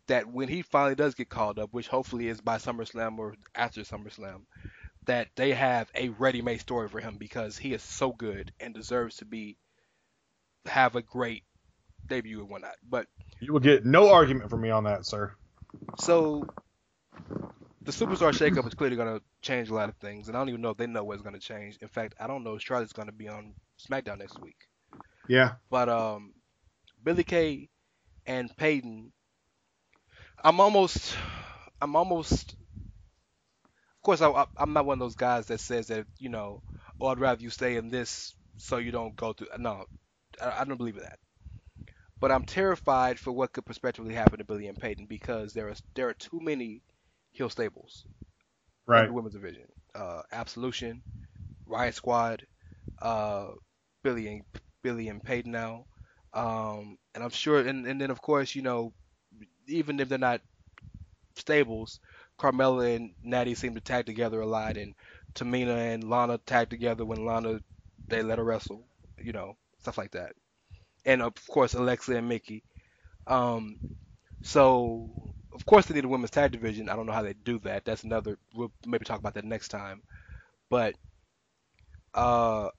that when he finally does get called up, which hopefully is by SummerSlam or after SummerSlam, that they have a ready-made story for him, because he is so good and deserves to have a great debut and whatnot. But you will get no argument from me on that, sir. So the superstar shakeup is clearly going to change a lot of things, and I don't even know if they know what's going to change. In fact, I don't know if Charlotte's going to be on SmackDown next week. Yeah. But Billy Kay and Peyton. I'm almost. Of course, I'm not one of those guys that says that, you know, oh, I'd rather you stay in this so you don't go through. No, I don't believe in that. But I'm terrified for what could prospectively happen to Billy and Peyton, because there are too many heel stables, right, in the women's division. Absolution, Riot Squad, Billy and Peyton now, and I'm sure. And then of course, you know, even if they're not stables, Carmella and Natty seem to tag together a lot, and Tamina and Lana tag together when Lana, they let her wrestle, you know, stuff like that. And of course, Alexa and Mickey. So of course they need a women's tag division. I don't know how they do that. That's another. We'll maybe talk about that next time. But the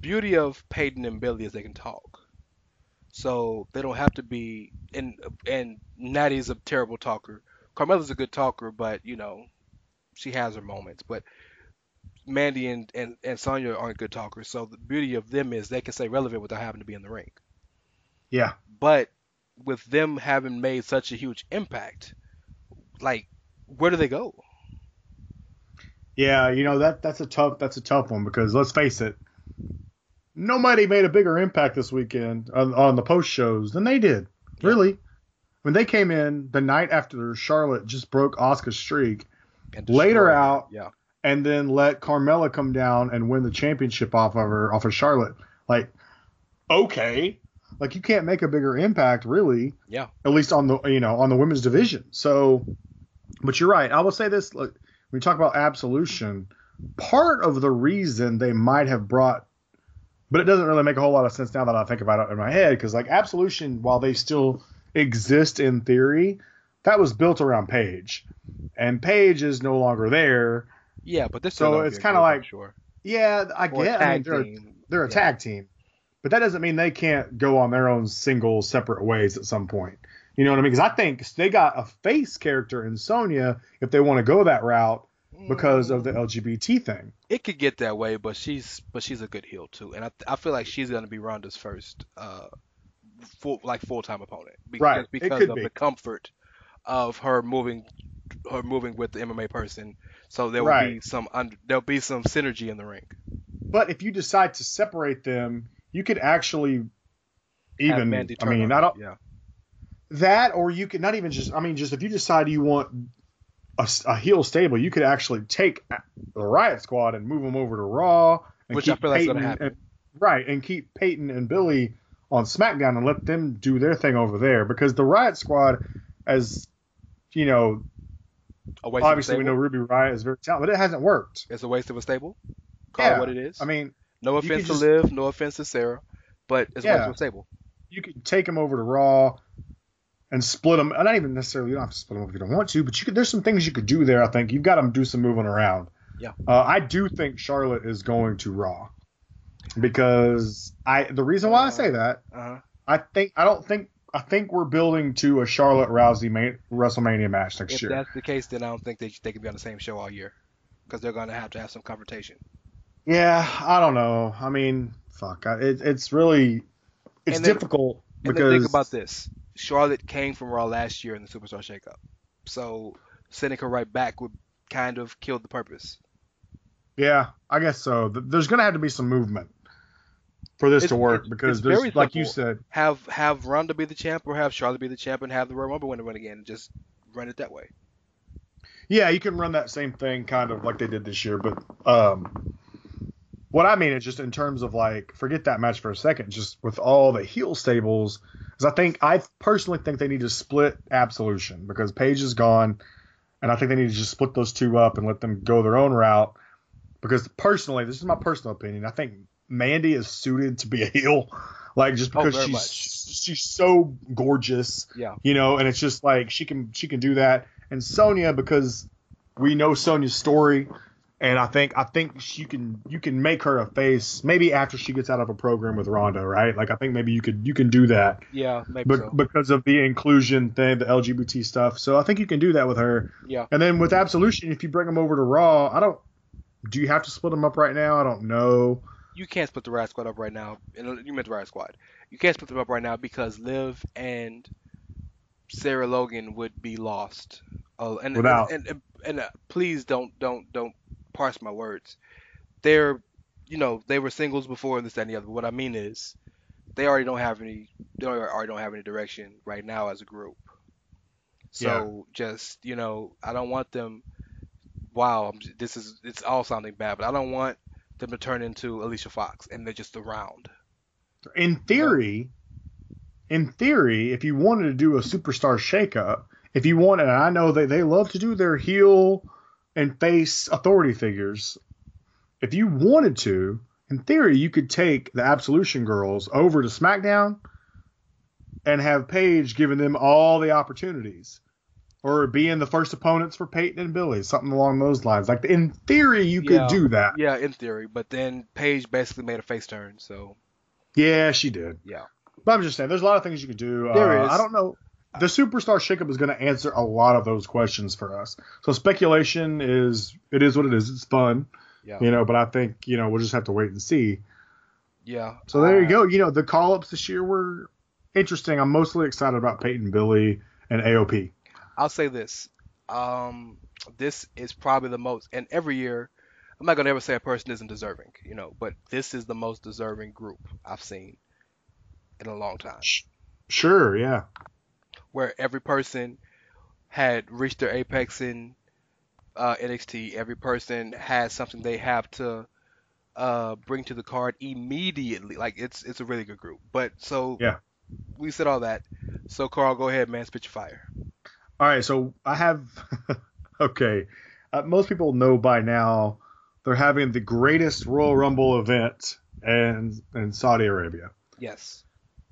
beauty of Peyton and Billy is they can talk, so they don't have to be. And Natty's a terrible talker. Carmella's a good talker, but you know, she has her moments. But Mandy and Sonya aren't good talkers, so the beauty of them is they can stay relevant without having to be in the ring. Yeah. But with them having made such a huge impact, like, where do they go? Yeah, you know, that's a tough one, because let's face it, nobody made a bigger impact this weekend on the post shows than they did. Yeah. Really. When they came in the night after Charlotte just broke Asuka's streak, laid her out, yeah, and then let Carmella come down and win the championship off of Charlotte. Like, okay, like, you can't make a bigger impact, really. Yeah. At least on the women's division. So, but you're right. I will say this: look, when you talk about Absolution, part of the reason they might have brought, but it doesn't really make a whole lot of sense now that I think about it in my head, because like Absolution, while they still exist in theory, that was built around Paige, and Paige is no longer there. Yeah, but this, so it's kind of like, sure, yeah, I get, I mean, they're a tag team, but that doesn't mean they can't go on their own single separate ways at some point. You know what I mean? Because I think they got a face character in Sonya if they want to go that route, because of the LGBT thing. It could get that way, but she's a good heel too, and I feel like she's going to be Ronda's first full-time opponent, because of the comfort of her moving with the MMA person. So there will be some synergy in the ring. But if you decide to separate them, you could actually even that, or you could not even just, I mean, just if you decide you want a heel stable, you could actually take the Riot Squad and move them over to Raw, and which I feel that's going to happen, and keep Peyton and Billy on SmackDown and let them do their thing over there, because the Riot Squad, as you know, obviously we know Ruby Riott is very talented, but it hasn't worked. It's a waste of a stable. Call it what it is. I mean, no offense to Liv, no offense to Sarah, but it's a waste of a stable. You could take them over to Raw and split them. Not even necessarily, you don't have to split them up if you don't want to, but you could. There's some things you could do there. I think you've got them do some moving around. Yeah. I do think Charlotte is going to Raw. Because the reason why I say that, I think we're building to a Charlotte Rousey WrestleMania match next year. If that's the case, then I don't think they can be on the same show all year, because they're going to have some confrontation. Yeah, I don't know. I mean, fuck, it's really difficult, because think about this: Charlotte came from Raw last year in the Superstar Shakeup, so sending her right back would kind of kill the purpose. Yeah, I guess so. There's going to have to be some movement for this to work, because there's, like you said, have Ronda be the champ, or have Charlotte be the champ and have the Royal Rumble winner win again, and just run it that way. Yeah, you can run that same thing kind of like they did this year, but what I mean is just in terms of, like, forget that match for a second, just with all the heel stables, because I personally think they need to split Absolution, because Paige is gone, and I think they need to just split those two up and let them go their own route. Because personally, this is my personal opinion, I think Mandy is suited to be a heel, like, just because she's so gorgeous, yeah, you know, and it's just like she can do that. And Sonya, because we know Sonya's story, and I think you can make her a face maybe after she gets out of a program with Ronda, right? Like, I think maybe you can do that, yeah, maybe because of the inclusion thing, the LGBT stuff. So I think you can do that with her, yeah. And then with Absolution, if you bring them over to Raw, do you have to split them up right now? I don't know. you can't split the Riot Squad up right now. You meant the Riot Squad. You can't split them up right now because Liv and Sarah Logan would be lost. Please don't parse my words. They were singles before this and the other. But what I mean is, they already don't have any direction right now as a group. So I don't want them. Wow, it's all sounding bad, but I don't want them to turn into Alicia Fox and they're just around. In theory, if you wanted to do a superstar shakeup, and I know they love to do their heel and face authority figures. If you wanted to, in theory, you could take the Absolution girls over to SmackDown and have Paige giving them all the opportunities, or being the first opponents for Peyton and Billy, something along those lines. Like, in theory, you could do that. Yeah, in theory. But then Paige basically made a face turn, so. Yeah, she did. Yeah. But I'm just saying, there's a lot of things you could do. There is. I don't know. The superstar shakeup is going to answer a lot of those questions for us. So speculation is what it is. It's fun. Yeah. But I think, we'll just have to wait and see. Yeah. So there you go. The call-ups this year were interesting. I'm mostly excited about Peyton, Billy, and AOP. I'll say this. This is probably the most, and every year, I'm not going to ever say a person isn't deserving, but this is the most deserving group I've seen in a long time. Sure, yeah. Where every person had reached their apex in NXT. Every person has something they have to bring to the card immediately. Like, it's a really good group. But so we said all that. So, Carl, go ahead, man. Spit your fire. All right, so I have – okay. Most people know by now they're having the greatest Royal Rumble event in Saudi Arabia. Yes.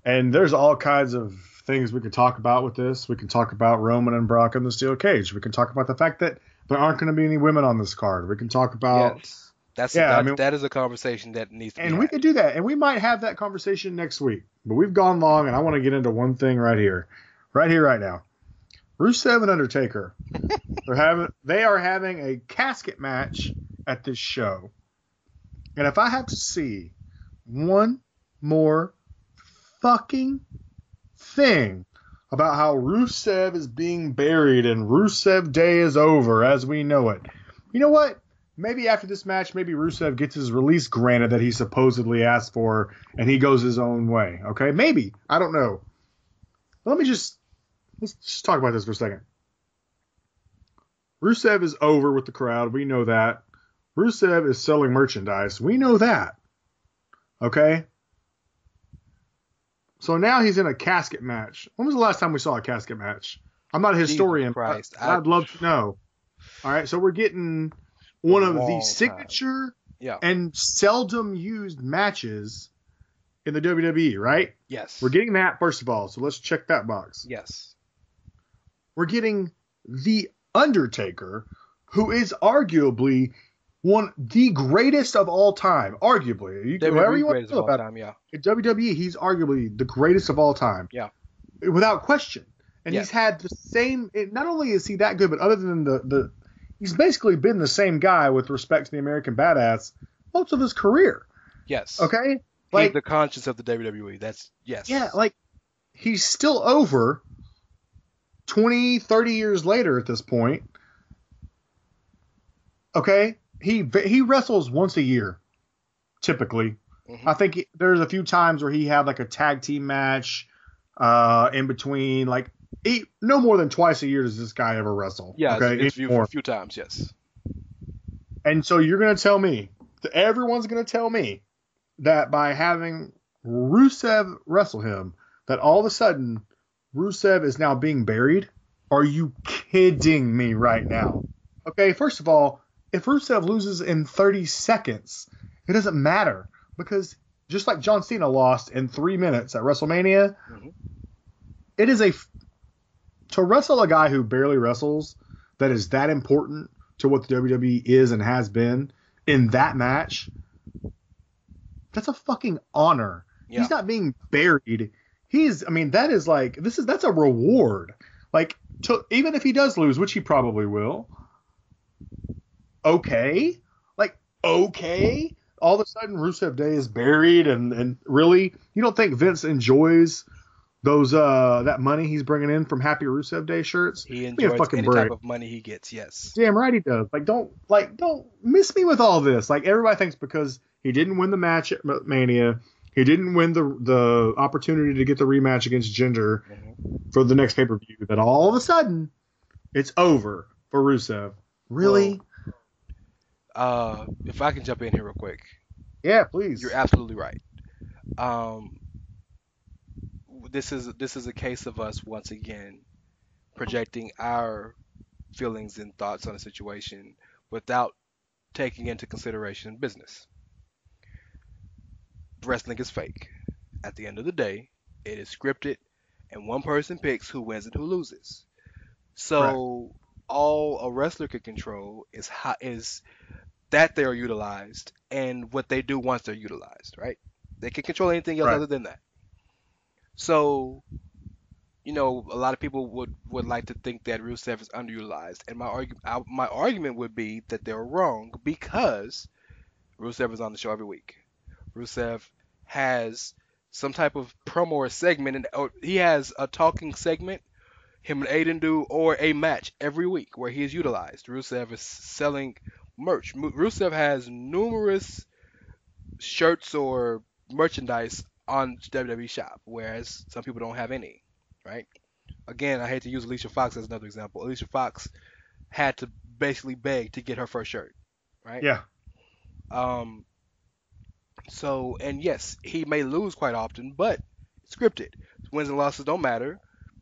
And there's all kinds of things we could talk about with this. We can talk about Roman and Brock in the steel cage. We can talk about the fact that there aren't going to be any women on this card. We can talk about – that is a conversation that needs to be had. And we could do that, and we might have that conversation next week. But we've gone long, and I want to get into one thing right here, right now. Rusev and Undertaker, they are having a casket match at this show. And if I have to see one more fucking thing about how Rusev is being buried and Rusev Day is over as we know it, you know what? Maybe after this match, maybe Rusev gets his release granted that he supposedly asked for and he goes his own way. Okay, maybe. I don't know. But let's just talk about this for a second. Rusev is over with the crowd. We know that. Rusev is selling merchandise. We know that. Okay? So now he's in a casket match. When was the last time we saw a casket match? I'm not a historian. Christ, but I'd love to know. All right, so we're getting one of the signature and seldom used matches in the WWE, right? Yes. We're getting that, first of all. So let's check that box. Yes. We're getting The Undertaker, who is arguably the greatest of all time. Arguably. Whatever you want to feel about him. Yeah. In WWE, he's arguably the greatest of all time. Yeah. Without question. And he's had the same – not only is he that good, but other than the – he's basically been the same guy with respect to the American Badass most of his career. Yes. Okay? Like, he's the conscience of the WWE. That's – yes. Yeah, like he's still over – 20, 30 years later at this point, okay, he wrestles once a year, typically. Mm-hmm. I think there's a few times where he had like a tag team match in between. Like no more than twice a year does this guy ever wrestle. Yeah, okay? A few times, yes. And so you're going to tell me, everyone's going to tell me that by having Rusev wrestle him, that all of a sudden – Rusev is now being buried? Are you kidding me right now? Okay, first of all, if Rusev loses in 30 seconds, it doesn't matter. Because just like John Cena lost in 3 minutes at WrestleMania, it is to wrestle a guy who barely wrestles that is that important to what the WWE is and has been in that match, that's a fucking honor. Yeah. He's not being buried. That's a reward. Like, even if he does lose, which he probably will. Okay. all of a sudden Rusev Day is buried, and really, you don't think Vince enjoys those that money he's bringing in from Happy Rusev Day shirts? He enjoys any type of money he gets. Yes, damn right he does. Don't miss me with all this. Like, everybody thinks because he didn't win the match at Mania, he didn't win the opportunity to get the rematch against Jinder for the next pay-per-view, that all of a sudden it's over for Rusev. Really? Well, if I can jump in here real quick. Yeah, please. You're absolutely right. This is a case of us once again projecting our feelings and thoughts on a situation without taking into consideration business. Wrestling is fake. At the end of the day, it is scripted, and one person picks who wins and who loses. So all a wrestler can control is how is that they are utilized and what they do once they're utilized, right? They can control anything else other than that. So, you know, a lot of people would like to think that Rusev is underutilized, and my argument would be that they're wrong, because Rusev is on the show every week. Rusev has some type of promo or segment, and he has a talking segment, him and Aiden do, or a match every week where he is utilized. Rusev is selling merch. Rusev has numerous shirts or merchandise on WWE Shop, whereas some people don't have any, right? Again, I hate to use Alicia Fox as another example. Alicia Fox had to basically beg to get her first shirt, right? Yeah. So, and yes, he may lose quite often, but it's scripted. Wins and losses don't matter.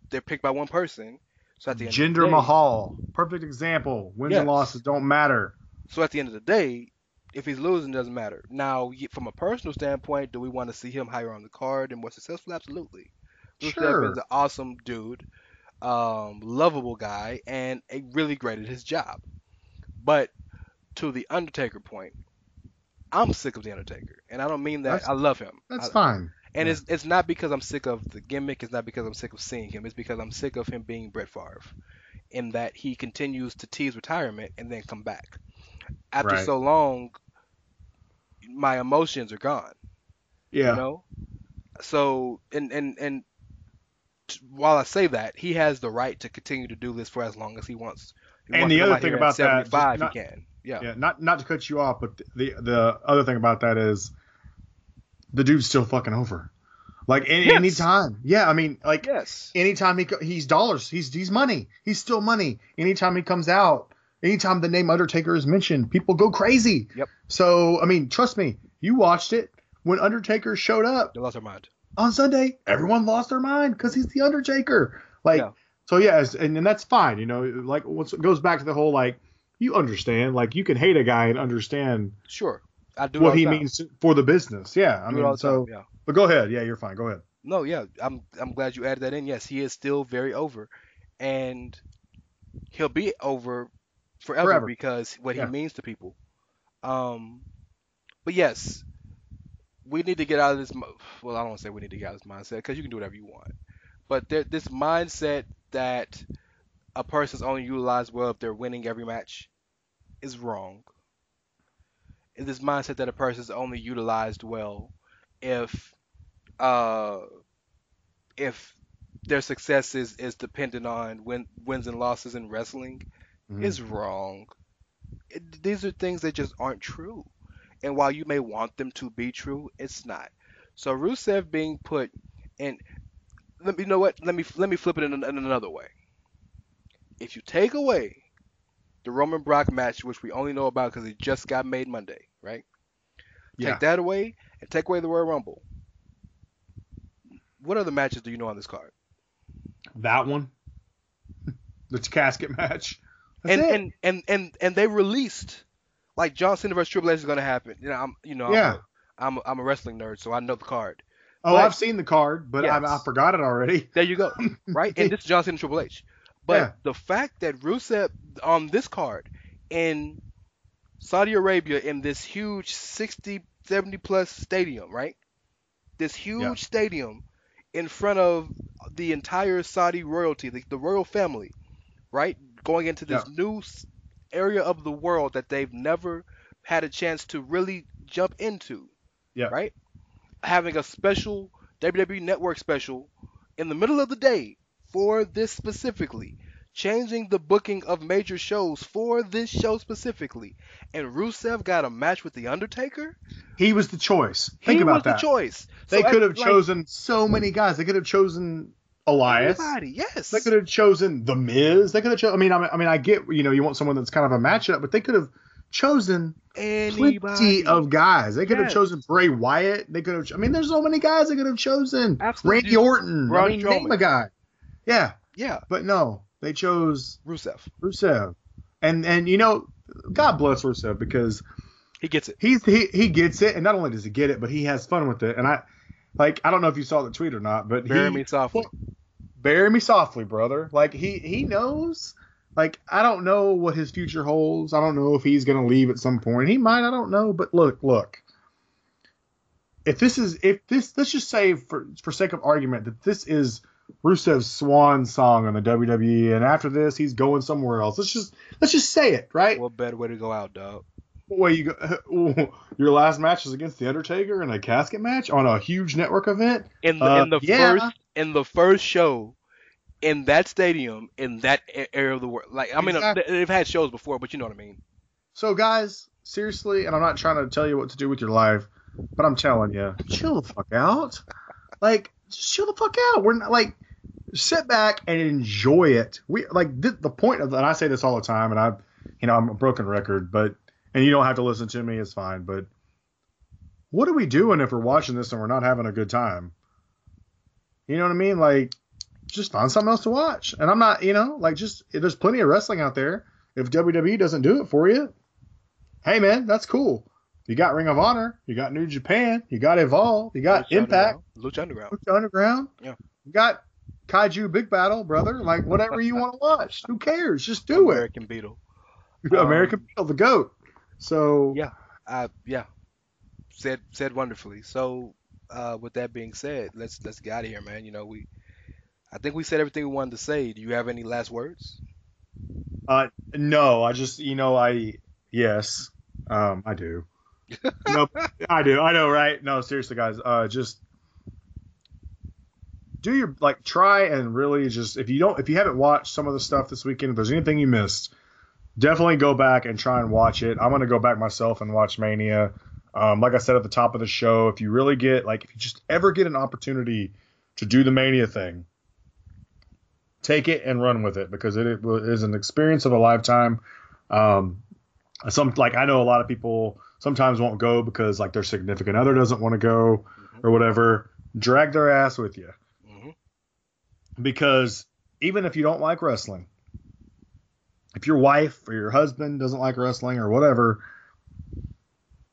They're picked by one person. So at the end of the day, Mahal, perfect example. Wins and losses don't matter. So at the end of the day, if he's losing, it doesn't matter. Now, from a personal standpoint, do we want to see him higher on the card and more successful? Absolutely. Sure. Rusev is an awesome dude, lovable guy, and really great at his job. But to the Undertaker point, I'm sick of The Undertaker, and I don't mean that. I love him. That's fine. And it's not because I'm sick of the gimmick. It's not because I'm sick of seeing him. It's because I'm sick of him being Brett Favre, in that he continues to tease retirement and then come back. After so long, my emotions are gone. Yeah. You know? So, and while I say that, he has the right to continue to do this for as long as he wants. And the other thing about that, he can. Yeah, not to cut you off, but the other thing about that is the dude's still fucking over. Like, any time. Yeah, I mean, like, anytime he's dollars. He's money. He's still money. Anytime he comes out, anytime the name Undertaker is mentioned, people go crazy. Yep. So, I mean, trust me, you watched it. When Undertaker showed up, they lost their mind. On Sunday, everyone lost their mind because he's the Undertaker. Like, so, yeah, and that's fine. You know, like, it goes back to the whole, like, you understand, like, you can hate a guy and understand. Sure, I do. What he means for the business, yeah. I mean, so. Yeah. But go ahead, yeah, you're fine. Go ahead. No, yeah, I'm glad you added that in. Yes, he is still very over, and he'll be over forever. Because what he means to people. But yes, we need to get out of this. Well, I don't want to say we need to get out of this mindset, because you can do whatever you want. But this mindset that a person's only utilized well if they're winning every match is wrong. And this mindset that a person's only utilized well if their success is dependent on wins and losses in wrestling is wrong. These are things that just aren't true. And while you may want them to be true, it's not. So Rusev being put in, you know what? Let me flip it in another way. If you take away the Roman Brock match, which we only know about because it just got made Monday, right? Yeah. Take that away and take away the Royal Rumble. What other matches do you know on this card? That one. The casket match. And they released, like, John Cena versus Triple H is going to happen. You know, I'm a wrestling nerd, so I know the card. Oh, I've seen the card, but I forgot it already. There you go. Right? And this is John Cena and Triple H. But the fact that Rusev on this card in Saudi Arabia, in this huge 60, 70-plus stadium, right? This huge stadium in front of the entire Saudi royalty, the royal family, right? Going into this new area of the world that they've never had a chance to really jump into. Yeah. Right? Having a special WWE Network special in the middle of the day for this specifically. Changing the booking of major shows for this show specifically. And Rusev got a match with The Undertaker? He was the choice. Think about that. He was the choice. They could have chosen so many guys. They could have chosen Elias. Everybody, yes. They could have chosen The Miz. They could have chosen. I mean, I get, you know, you want someone that's kind of a matchup, but they could have chosen plenty of guys. They could have chosen Bray Wyatt. They could have. I mean, there's so many guys they could have chosen. Absolutely. Randy Orton. I mean, name a guy. Yeah. Yeah. But no, they chose Rusev. And you know, God bless Rusev because he gets it. He gets it, and not only does he get it, but he has fun with it. And I don't know if you saw the tweet or not, but bury me softly, brother. Like he knows. Like I don't know what his future holds. I don't know if he's gonna leave at some point. He might. I don't know. But look. If this, let's just say for sake of argument that this is Rusev's swan song on the WWE, and after this he's going somewhere else. Let's just say it, right? What better way to go out, dog? Well, you go, your last match is against The Undertaker in a casket match on a huge network event in the first show in that stadium in that area of the world. Like I mean, exactly. They've had shows before, but you know what I mean. So guys, seriously, and I'm not trying to tell you what to do with your life, but I'm telling you, chill the fuck out. Like just chill the fuck out. We're not like sit back and enjoy it. We like the point of that. I say this all the time, and I'm a broken record, but. And you don't have to listen to me. It's fine. But what are we doing if we're watching this and we're not having a good time? You know what I mean? Like, just find something else to watch. And I'm not, there's plenty of wrestling out there. If WWE doesn't do it for you, hey, man, that's cool. You got Ring of Honor. You got New Japan. You got Evolve. You got Impact. Lucha Underground. Yeah. You got Kaiju Big Battle, brother. Like, whatever you want to watch. Who cares? Just do it. American Beetle, the GOAT. So said wonderfully. So with that being said, let's get out of here, man. You know, I think we said everything we wanted to say. Do you have any last words? No, I just I do. No, I do. I know, right? No, seriously, guys. Just do your try and really just if you haven't watched some of the stuff this weekend, if there's anything you missed. Definitely go back and try and watch it. I'm going to go back myself and watch Mania. Like I said at the top of the show, if you really get, if you just ever get an opportunity to do the Mania thing, take it and run with it because it is an experience of a lifetime. I know a lot of people sometimes won't go because, their significant other doesn't want to go or whatever. Drag their ass with you. Mm-hmm. Because even if you don't like wrestling, if your wife or your husband doesn't like wrestling or whatever,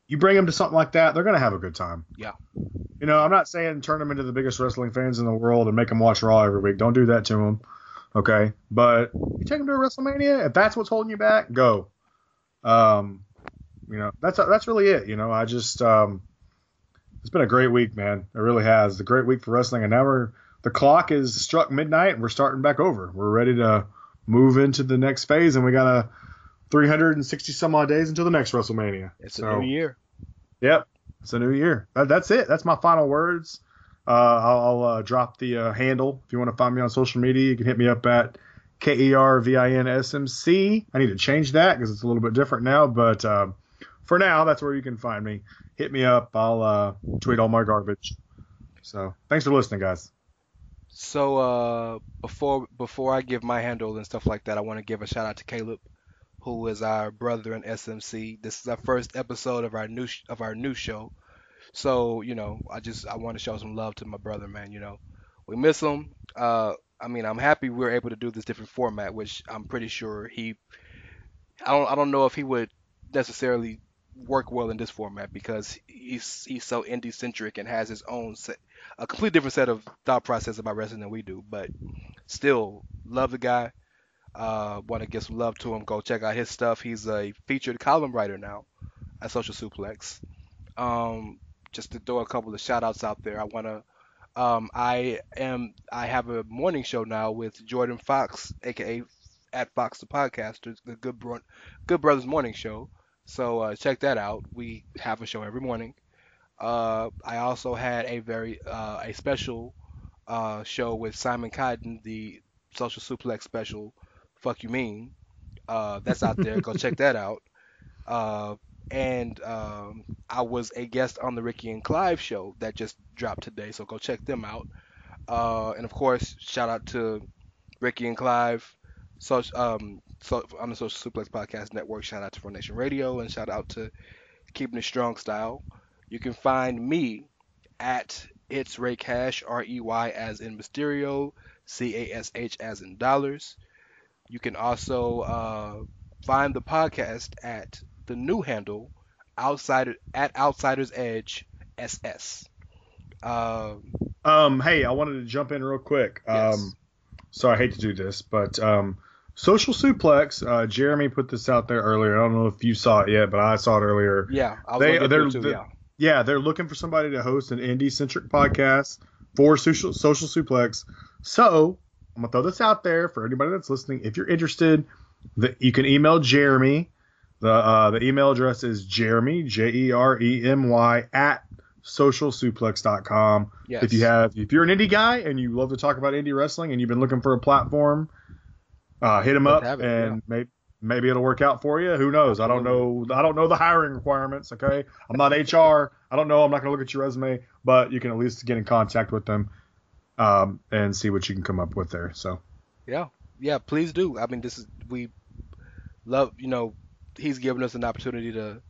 you bring them to something like that, they're going to have a good time. Yeah. I'm not saying turn them into the biggest wrestling fans in the world and make them watch Raw every week. Don't do that to them. Okay. But you take them to a WrestleMania. If that's what's holding you back, go. That's really it. It's been a great week, man. It really has. It's a great week for wrestling. And now the clock is struck midnight and we're starting back over. We're ready to move into the next phase, and we got 360 some odd days until the next WrestleMania. It's a new year. Yep, it's a new year. That's it. That's my final words. I'll drop the handle. If you want to find me on social media, you can hit me up at KervinSMC. I need to change that because it's a little bit different now, but for now, that's where you can find me. Hit me up. I'll tweet all my garbage. So thanks for listening, guys. So before I give my handle and stuff like that, I want to give a shout out to Caleb, who is our brother in SMC. This is our first episode of our new show. So I want to show some love to my brother, man. We miss him. I'm happy we were able to do this different format, which I'm pretty sure I don't know if he would necessarily work well in this format because he's so indie centric and has his own a completely different set of thought process about wrestling than we do, but still love the guy. Want to give some love to him. Go check out his stuff. He's a featured column writer now at Social Suplex. Just to throw a couple of shout outs out there. I want to I have a morning show now with Jordan Fox, aka at Fox the Podcaster, the Good Brothers Morning Show. So check that out. We have a show every morning. I also had a very a special show with Simon Cotton, the Social Suplex special, Fuck You Mean. That's out there. Go check that out. And I was a guest on the Ricky and Clive show that just dropped today, so go check them out. And of course, shout out to Ricky and Clive on the Social Suplex Podcast Network. Shout out to Formation Radio, and shout out to Keeping It Strong Style. You can find me at It's Ray Cash, R-E-Y as in Mysterio, C-A-S-H as in dollars. You can also find the podcast at the new handle, Outsider's Edge SS. Hey, I wanted to jump in real quick. Yes. So I hate to do this, but Social Suplex, Jeremy put this out there earlier. I don't know if you saw it yet, but I saw it earlier. Yeah, I was Yeah, they're looking for somebody to host an indie-centric podcast for Social Suplex. So I'm going to throw this out there for anybody that's listening. If you're interested, you can email Jeremy. The email address is Jeremy, J-E-R-E-M-Y, at socialsuplex.com. Yes. If you're an indie guy and you love to talk about indie wrestling and you've been looking for a platform, hit them up Maybe it'll work out for you. Who knows? I don't know the hiring requirements, okay? I'm not HR. I don't know. I'm not going to look at your resume, but you can at least get in contact with them and see what you can come up with there. So, yeah, please do. I mean, we love, he's giving us an opportunity to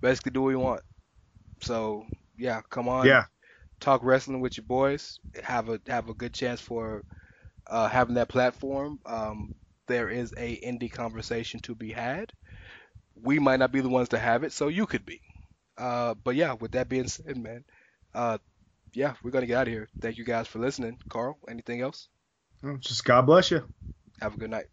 basically do what we want. So, yeah, come on. Yeah. Talk wrestling with your boys. Have a good chance for having that platform. There is a indie conversation to be had. We might not be the ones to have it, so you could be. But yeah, with that being said, man, we're going to get out of here. Thank you guys for listening. Carl, anything else? Just God bless you. Have a good night.